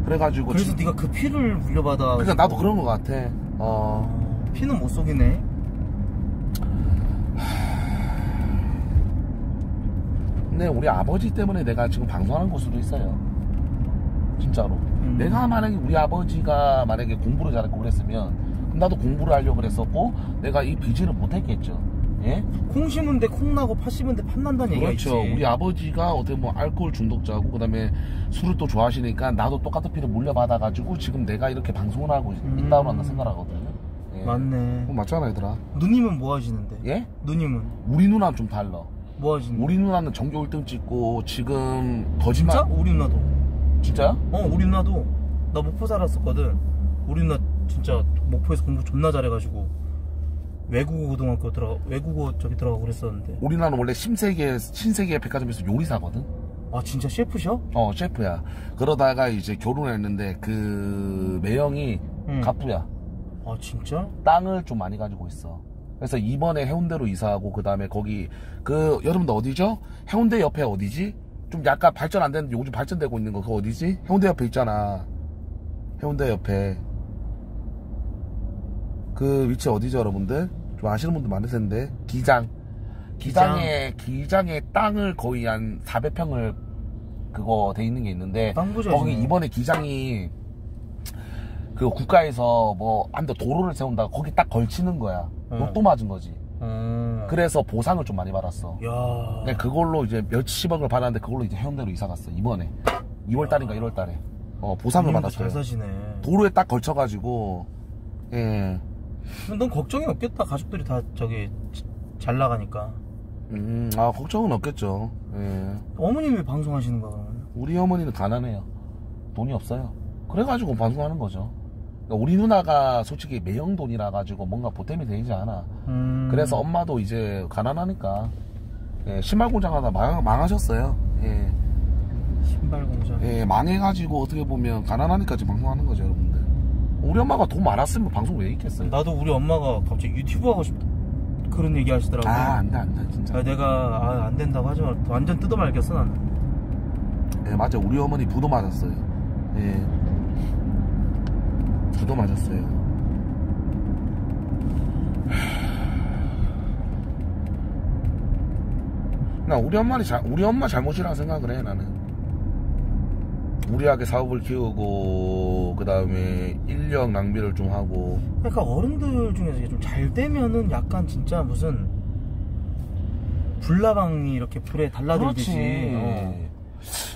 그래가지고. 그래서 네가 그 피를 물려받아. 그러니까 나도 그런 거 같아. 어. 피는 못 속이네. 근데 우리 아버지 때문에 내가 지금 방송하는 걸 수도 있어요. 진짜로. 음. 내가 만약에 우리 아버지가 만약에 공부를 잘했고 그랬으면 그럼 나도 공부를 하려고 그랬었고 내가 이 비즈를 못했겠죠. 예? 콩 심은 데 콩 나고 팥 심은 데 팥 난다는 얘기가 있지. 그렇죠. 우리 아버지가 어떻게 보면 알코올 중독자고 그 다음에 술을 또 좋아하시니까 나도 똑같은 피를 물려받아가지고 지금 내가 이렇게 방송을 하고 음. 있다고 한다 생각하거든요. 예. 맞네. 그럼 맞잖아 얘들아. 누님은 뭐 하시는데? 예? 누님은? 우리 누나는 좀 달라. 뭐 하시는데? 우리 누나는 전교 일 등 찍고 지금 거짓말. 진짜? 우리 누나도. 진짜야? 어 우리 누나도. 나 목포 살았었거든. 우리 누나 진짜 목포에서 공부 존나 잘해가지고 외국어 고등학교 들어가, 외국어 저기 들어가고 그랬었는데. 우리나라는 원래 신세계, 신세계 백화점에서 요리사거든? 아, 진짜 셰프셔? 어, 셰프야. 그러다가 이제 결혼했는데 그, 매형이 음. 갑부야. 아, 진짜? 땅을 좀 많이 가지고 있어. 그래서 이번에 해운대로 이사하고, 그 다음에 거기, 그, 여러분들 어디죠? 해운대 옆에 어디지? 좀 약간 발전 안 되는데 요즘 발전되고 있는 거, 그거 어디지? 해운대 옆에 있잖아. 해운대 옆에. 그 위치 어디죠, 여러분들? 좀 아시는 분들 많을 텐데. 기장. 기장에, 기장에 땅을 거의 한 사백 평을 그거 돼 있는 게 있는데, 거기 이번에 기장이 그 국가에서 뭐, 한 대 도로를 세운다고 거기 딱 걸치는 거야. 로또 음. 맞은 거지. 음. 그래서 보상을 좀 많이 받았어. 야. 그걸로 이제 몇십억을 받았는데, 그걸로 이제 해운대로 이사 갔어, 이번에. 이월 달인가 일월 달에. 어, 보상을 받았어요. 잘 사시네. 도로에 딱 걸쳐가지고, 예. 넌 걱정이 없겠다. 가족들이 다 저기 잘 나가니까. 음, 아 걱정은 없겠죠. 예. 어머니는 왜 방송하시는 거야? 우리 어머니는 가난해요. 돈이 없어요. 그래가지고 방송하는 거죠. 그러니까 우리 누나가 솔직히 매형돈이라 가지고 뭔가 보탬이 되지 않아. 음... 그래서 엄마도 이제 가난하니까 예, 신발 공장 하다 망, 망하셨어요. 예. 신발 공장. 예, 망해가지고 어떻게 보면 가난하니까 지금 방송하는 거죠, 여러분들. 우리 엄마가 돈 많았으면 방송 왜 있겠어요? 나도 우리 엄마가 갑자기 유튜브 하고 싶다 그런 얘기 하시더라고. 아 안돼 안돼 진짜. 아, 내가 아, 안 된다고 하지 마. 완전 뜯어말겼어 나는. 예 맞아 우리 어머니 부도 맞았어요. 예 부도 맞았어요. 나 우리 엄마는 자, 우리 엄마 잘못이라 생각을 해 나는. 무리하게 사업을 키우고 그 다음에 인력 낭비를 좀 하고. 그러니까 어른들 중에서 이게 좀 잘 되면은 약간 진짜 무슨 불나방이 이렇게 불에 달라들듯이. 어.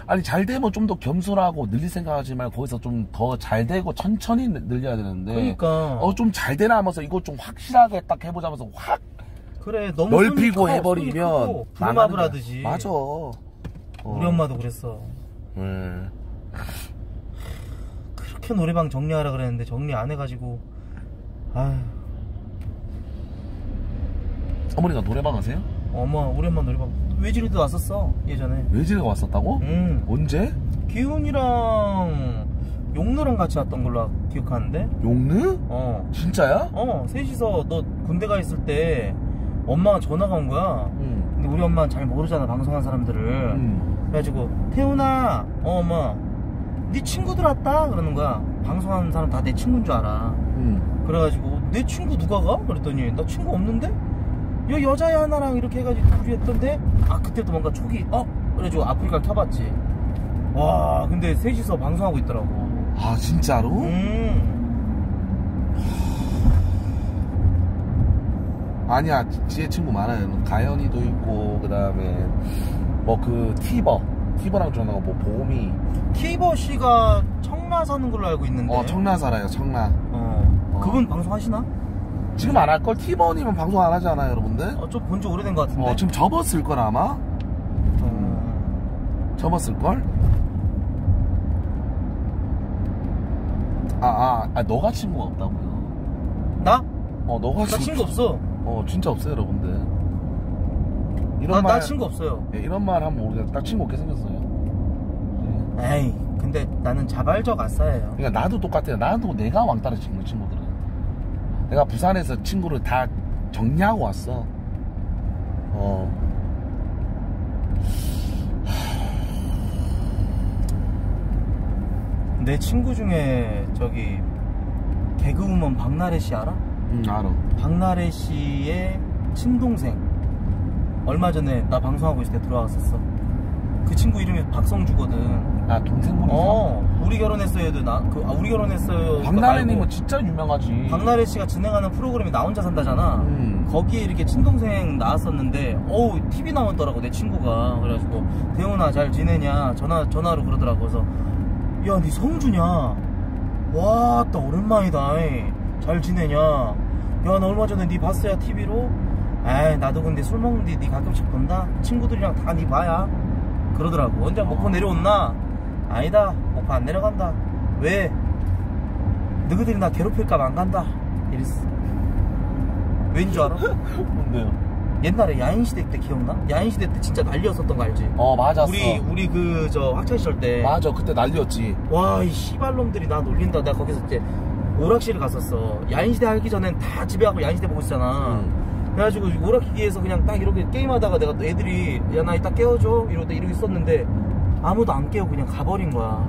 아니 잘 되면 좀 더 겸손하고 늘릴 생각하지만 거기서 좀 더 잘 되고 천천히 늘려야 되는데. 그러니까. 어 좀 잘 되나 하면서 이거 좀 확실하게 딱 해보자면서 확. 그래 너무 넓히고 해버리면 불마블 하듯이. 맞아. 어. 우리 엄마도 그랬어. 음. 그렇게 노래방 정리하라 그랬는데 정리 안 해가지고 아휴. 어머니가 노래방 하세요? 어머 우리 엄마 노래방 외지리도 왔었어 예전에. 외지리가 왔었다고? 응. 언제? 기훈이랑 용누랑 같이 왔던 걸로 기억하는데. 용누? 어 진짜야? 어 셋이서 너 군대 가 있을 때 엄마가 전화가 온 거야. 응. 근데 우리 엄마는 잘 모르잖아 방송한 사람들을. 응. 그래가지고 태훈아 어 엄마 네 친구들 왔다 그러는 거야. 방송하는 사람 다 내 친구인 줄 알아. 음. 그래가지고 내 친구 누가 가? 그랬더니 나 친구 없는데? 야, 여자애 하나랑 이렇게 해가지고 둘이 했던데? 아, 그때도 뭔가 초기, 어? 그래가지고 아프리카를 타봤지. 와, 근데 셋이서 방송하고 있더라고. 아, 진짜로? 음. 아니야, 지혜 친구 많아요. 가연이도 있고, 그 다음에, 뭐, 그, 티버. 티버랑 전화가 뭐, 보미. 티버 씨가 청라 사는 걸로 알고 있는데. 어, 청라 살아요, 청라. 어. 어. 그분 방송하시나? 지금 안 할걸? 티버님은 방송 안 하잖아요, 여러분들? 어, 좀 본 지 오래된 것 같은데. 어, 지금 접었을걸, 아마? 음. 접었을걸? 아, 아, 아, 너가 친구가 없다고요? 나? 어, 너가 나 친구. 나 친구 없어. 어, 진짜 없어요, 여러분들. 이런 나, 말. 나 친구 없어요. 예, 이런 말 하면 모르겠다. 딱 친구 없게 생겼어요. 예. 에이, 근데 나는 자발적 아싸예요. 그러니까 나도 똑같아요. 나도 내가 왕따를 친구, 친구들은. 내가 부산에서 친구를 다 정리하고 왔어. 어. 내 친구 중에 저기 개그우먼 박나래 씨 알아? 응, 알아. 박나래 씨의 친동생 얼마 전에 나 방송하고 있을 때 들어왔었어. 그 친구 이름이 박성주거든. 아, 동생분이야? 어, 우리 결혼했어요도 나, 그, 아, 우리 결혼했어요. 박나래님은 진짜 유명하지. 박나래 씨가 진행하는 프로그램이 나 혼자 산다잖아. 음. 거기에 이렇게 친동생 나왔었는데, 어우, 티비 나왔더라고, 내 친구가. 그래가지고, 대훈아, 잘 지내냐? 전화, 전화로 그러더라고. 그래서, 야, 니 성주냐? 와, 나 오랜만이다. 잘 지내냐? 야, 나 얼마 전에 니 봤어야, 티비로? 에이, 나도 근데 술 먹는데 니 가끔씩 본다? 친구들이랑 다 니 봐야? 그러더라고. 언제 목포 내려온나? 아니다, 목포 안 내려간다. 왜? 너희들이 나 괴롭힐까봐 안 간다. 이랬어. 왠 줄 알아? 뭔데요? 옛날에 야인시대 때 기억나? 야인시대 때 진짜 난리였었던 거 알지? 어, 맞았어. 우리, 우리 그, 저, 학창시절 때. 맞아, 그때 난리였지. 와, 이 씨발놈들이 나 놀린다. 내가 거기서 이제 오락실을 갔었어. 야인시대 하기 전엔 다 집에 가고 야인시대 보고 있잖아. 음. 그래가지고 오락기에서 그냥 딱 이렇게 게임하다가 내가 또 애들이 야, 나 이따 깨워줘 이러고 이러고 있었는데 아무도 안 깨우고 그냥 가버린 거야.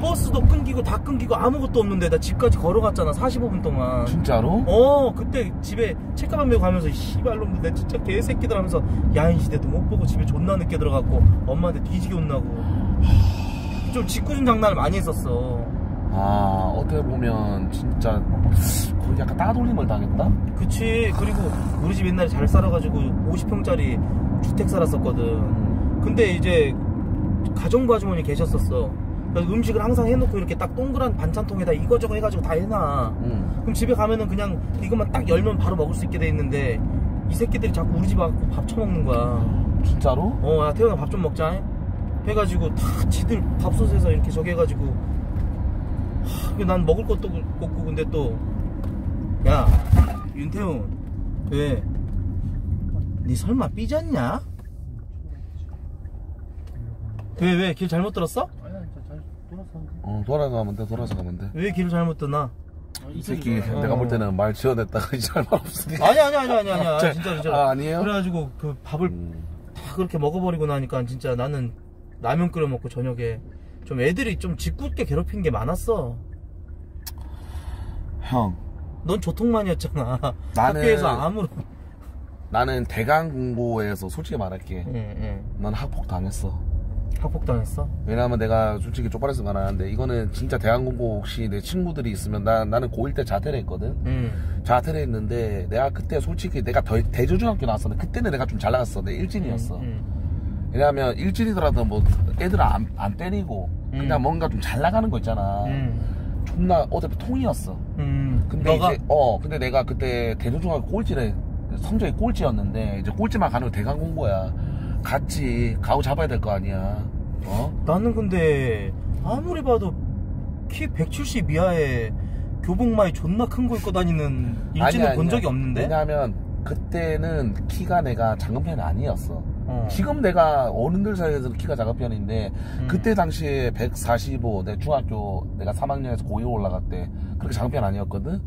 버스도 끊기고 다 끊기고 아무것도 없는데 나 집까지 걸어갔잖아, 사십오 분 동안. 진짜로? 어, 그때 집에 책가방 메고 가면서 씨발놈들 내 진짜 개새끼들 하면서 야인시대도 못 보고 집에 존나 늦게 들어갔고 엄마한테 뒤지게 혼나고 좀 짓궂은 장난을 많이 했었어. 아, 어떻게 보면 진짜 거의 약간 따돌림을 당했다? 그치. 그리고 우리 집 옛날에 잘 살아가지고 오십 평짜리 주택 살았었거든. 근데 이제 가정부 아주머니 계셨었어. 그래서 음식을 항상 해놓고 이렇게 딱 동그란 반찬통에다 이거저거 해가지고 다 해놔. 음. 그럼 집에 가면은 그냥 이것만 딱 열면 바로 먹을 수 있게 돼 있는데 이 새끼들이 자꾸 우리 집 와서 밥 처먹는 거야. 진짜로? 어, 야, 태훈아 밥 좀 먹자 해가지고 다 지들 밥솥에서 이렇게 저기 해가지고 난 먹을 것도 없고. 근데 또 야, 윤태훈, 왜? 니 설마 삐졌냐? 왜, 왜? 길 잘못 들었어? 아니, 잘 돌아서 가면 돼. 어, 돌아서 가면 돼, 돌아서 가면 돼. 왜 길을 잘못 드나? 이 새끼, 어. 내가 볼 때는 말 지어냈다가 이제 할 말 없으니까. 아니, 아니, 아니, 아니, 아니, 아니, 진짜, 진짜. 아, 아니에요? 그래가지고 그 밥을 음. 다 그렇게 먹어버리고 나니까 진짜 나는 라면 끓여 먹고 저녁에. 좀 애들이 좀 짓궂게 괴롭힌 게 많았어. 형, 넌 조통만이었잖아. 나는 학교에서 아무런. 나는 대강 공고에서 솔직히 말할게. 응, 응. 난 학폭 당했어. 학폭 당했어? 왜냐면 내가 솔직히 쪽팔려서 말하는데 이거는 진짜 대강 공고 혹시 내 친구들이 있으면 나, 나는 고일 때 자퇴를 했거든. 응. 자퇴를 했는데 내가 그때 솔직히 내가 더, 대조중학교 나왔었는데 그때는 내가 좀 잘 나갔어. 내 일진이었어. 응, 응. 왜냐면 일진이더라도 뭐 애들 안, 안 때리고 음. 그냥 뭔가 좀 잘 나가는 거 있잖아. 음. 존나 어차피 통이었어. 음. 근데 너가? 이제 어 근데 내가 그때 대조중학교 꼴찌래. 성적이 꼴찌였는데 이제 꼴찌만 가는 거 대강 공고야. 같이 가오 잡아야 될 거 아니야. 어? 나는 근데 아무리 봐도 키 백칠십 이하에 교복마이 존나 큰 거 입고 다니는 일진을 본 적이 없는데. 왜냐면 그때는 키가 내가 작은 편이 아니었어. 어. 지금 내가 어른들 사이에서는 키가 작은 편인데 음. 그때 당시에 백사십오, 내 중학교 내가 삼 학년에서 고이로 올라갈 때 그렇게 작은 편 아니었거든.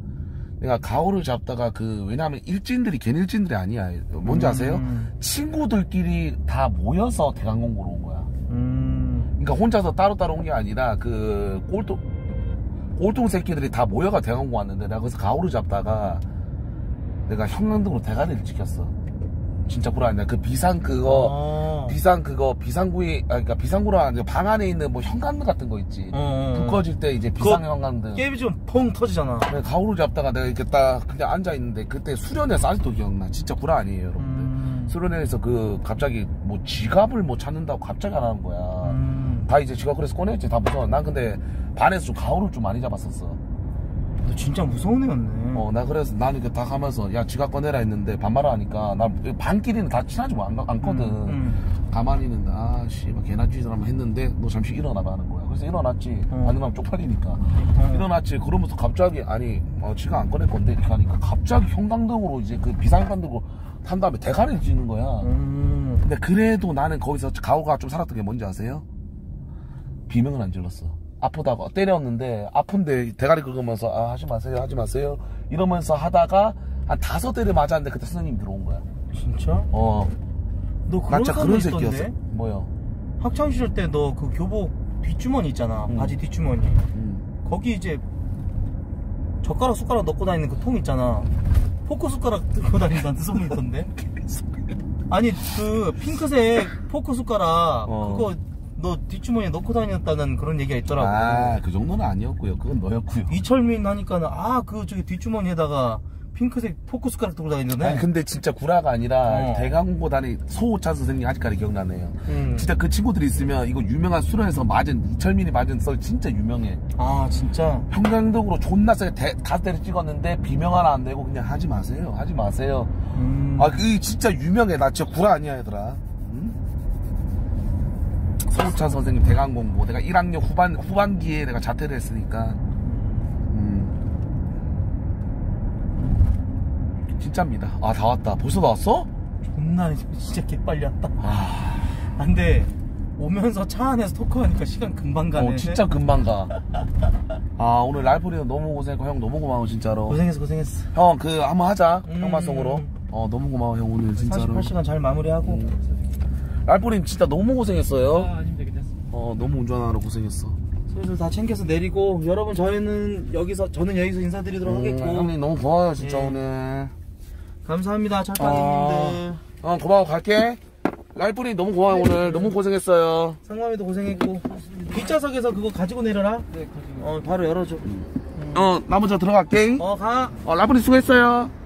내가 가오를 잡다가 그 왜냐하면 일진들이 괜히 일진들이 아니야. 뭔지 음. 아세요? 친구들끼리 다 모여서 대강공고로 온 거야. 음. 그러니까 혼자서 따로따로 온 게 아니라 그 꼴통 꼴통 새끼들이 다 모여가 대강공고 왔는데 내가 거기서 가오를 잡다가 내가 형릉동으로 대가리를 찍혔어. 진짜 불안해. 그 비상 그거, 아 비상 그거, 비상구에, 아, 그니까 비상구랑 방 안에 있는 뭐 현관문 같은 거 있지. 어, 불 꺼질 때 이제 비상 현관문. 깨비 좀 펑 터지잖아. 내가 가오를 잡다가 내가 이렇게 딱 그냥 앉아있는데 그때 수련회에서 아직도 기억나. 진짜 불안이에요, 여러분들. 음. 수련회에서 그 갑자기 뭐 지갑을 뭐 찾는다고 갑자기 안 하는 거야. 음. 다 이제 지갑 그래서 꺼냈지. 다 무서워. 난 근데 반에서 좀 가오를 좀 많이 잡았었어. 너 진짜 무서운 애였네. 어, 나 그래서 나는 그 다 가면서 야 지갑 꺼내라 했는데 반말을 하니까 나 반끼리는 다 친하지 안, 않거든. 음, 음. 가만히 있는데 아 씨발 개나 쥐사람 했는데 너 잠시 일어나봐 하는 거야. 그래서 일어났지. 어. 안 일어나면 쪽팔리니까. 어. 일어났지. 그러면서 갑자기 아니 어, 지가 안 꺼낼 건데 이렇게 하니까 갑자기 형광등으로 이제 그 비상판 들고 탄 다음에 대가리를 찌는 거야. 음. 근데 그래도 나는 거기서 가오가 좀 살았던 게 뭔지 아세요? 비명을 안 질렀어. 아프다고 때렸는데 아픈데 대가리 긁으면서 아 하지 마세요 하지 마세요 이러면서 하다가 한 다섯 대를 맞았는데 그때 선생님이 들어온 거야. 진짜? 어. 너 그런 나 그런 새끼였어. 뭐요? 학창시절 때 너 그 교복 뒷주머니 있잖아. 음. 바지 뒷주머니. 음. 거기 이제 젓가락 숟가락 넣고 다니는 그 통 있잖아. 포크 숟가락 넣고 다닌다는 소문이 있던데. 아니 그 핑크색 포크 숟가락 어. 그거 너 뒷주머니에 넣고 다녔다는 그런 얘기가 있더라고. 아, 그 정도는 아니었고요. 그건 너였고요. 이철민 하니까는 아, 그 저기 뒷주머니에다가 핑크색 포크 숟가락 들고 다니는데. 아니, 근데 진짜 구라가 아니라 어. 대강공고단이 소호찬 선생님 아직까지 기억나네요. 음. 진짜 그 친구들이 있으면 이거 유명한 수련에서 맞은 이철민이 맞은 썰 진짜 유명해. 아, 진짜. 형광등으로 존나 세게 다섯 대를 찍었는데 비명 하나 안 되고 그냥 하지 마세요. 하지 마세요. 음. 아, 그 진짜 유명해. 나 진짜 구라 아니야, 얘들아. 소호찬 선생님 대강공고 내가 일 학년 후반, 후반기에 내가 자퇴를 했으니까 음. 진짜입니다. 아 다 왔다. 벌써 다 왔어? 존나 진짜 개빨리 왔다. 아... 안돼 오면서 차 안에서 토크하니까 시간 금방 가네. 어 진짜 금방 가. 아 오늘 랄프리는 너무 고생했고 형 너무 고마워 진짜로. 고생했어 고생했어 형 그 한번 하자. 음... 형마성으로 어 너무 고마워 형 오늘 진짜로 사십팔 시간 잘 마무리하고 음. 알뿌림 진짜 너무 고생했어요. 아, 아닙니다. 괜찮습니다. 어, 너무 운전하느라 고생했어. 슬슬 다 챙겨서 내리고 여러분 저희는 여기서 저는 여기서 인사드리도록 음, 하겠고. 형님 너무 고마워요 진짜 예. 오늘. 감사합니다 철판님들. 어, 어 고마워 갈게. 알뿌림 너무 고마워 네, 오늘 네. 너무 고생했어요. 상남이도 고생했고. 뒷좌석에서 그거 가지고 내려라. 네. 가지고. 어 바로 열어줘. 음. 어 나머지 들어갈게. 어 가. 어 알뿌림 수고했어요.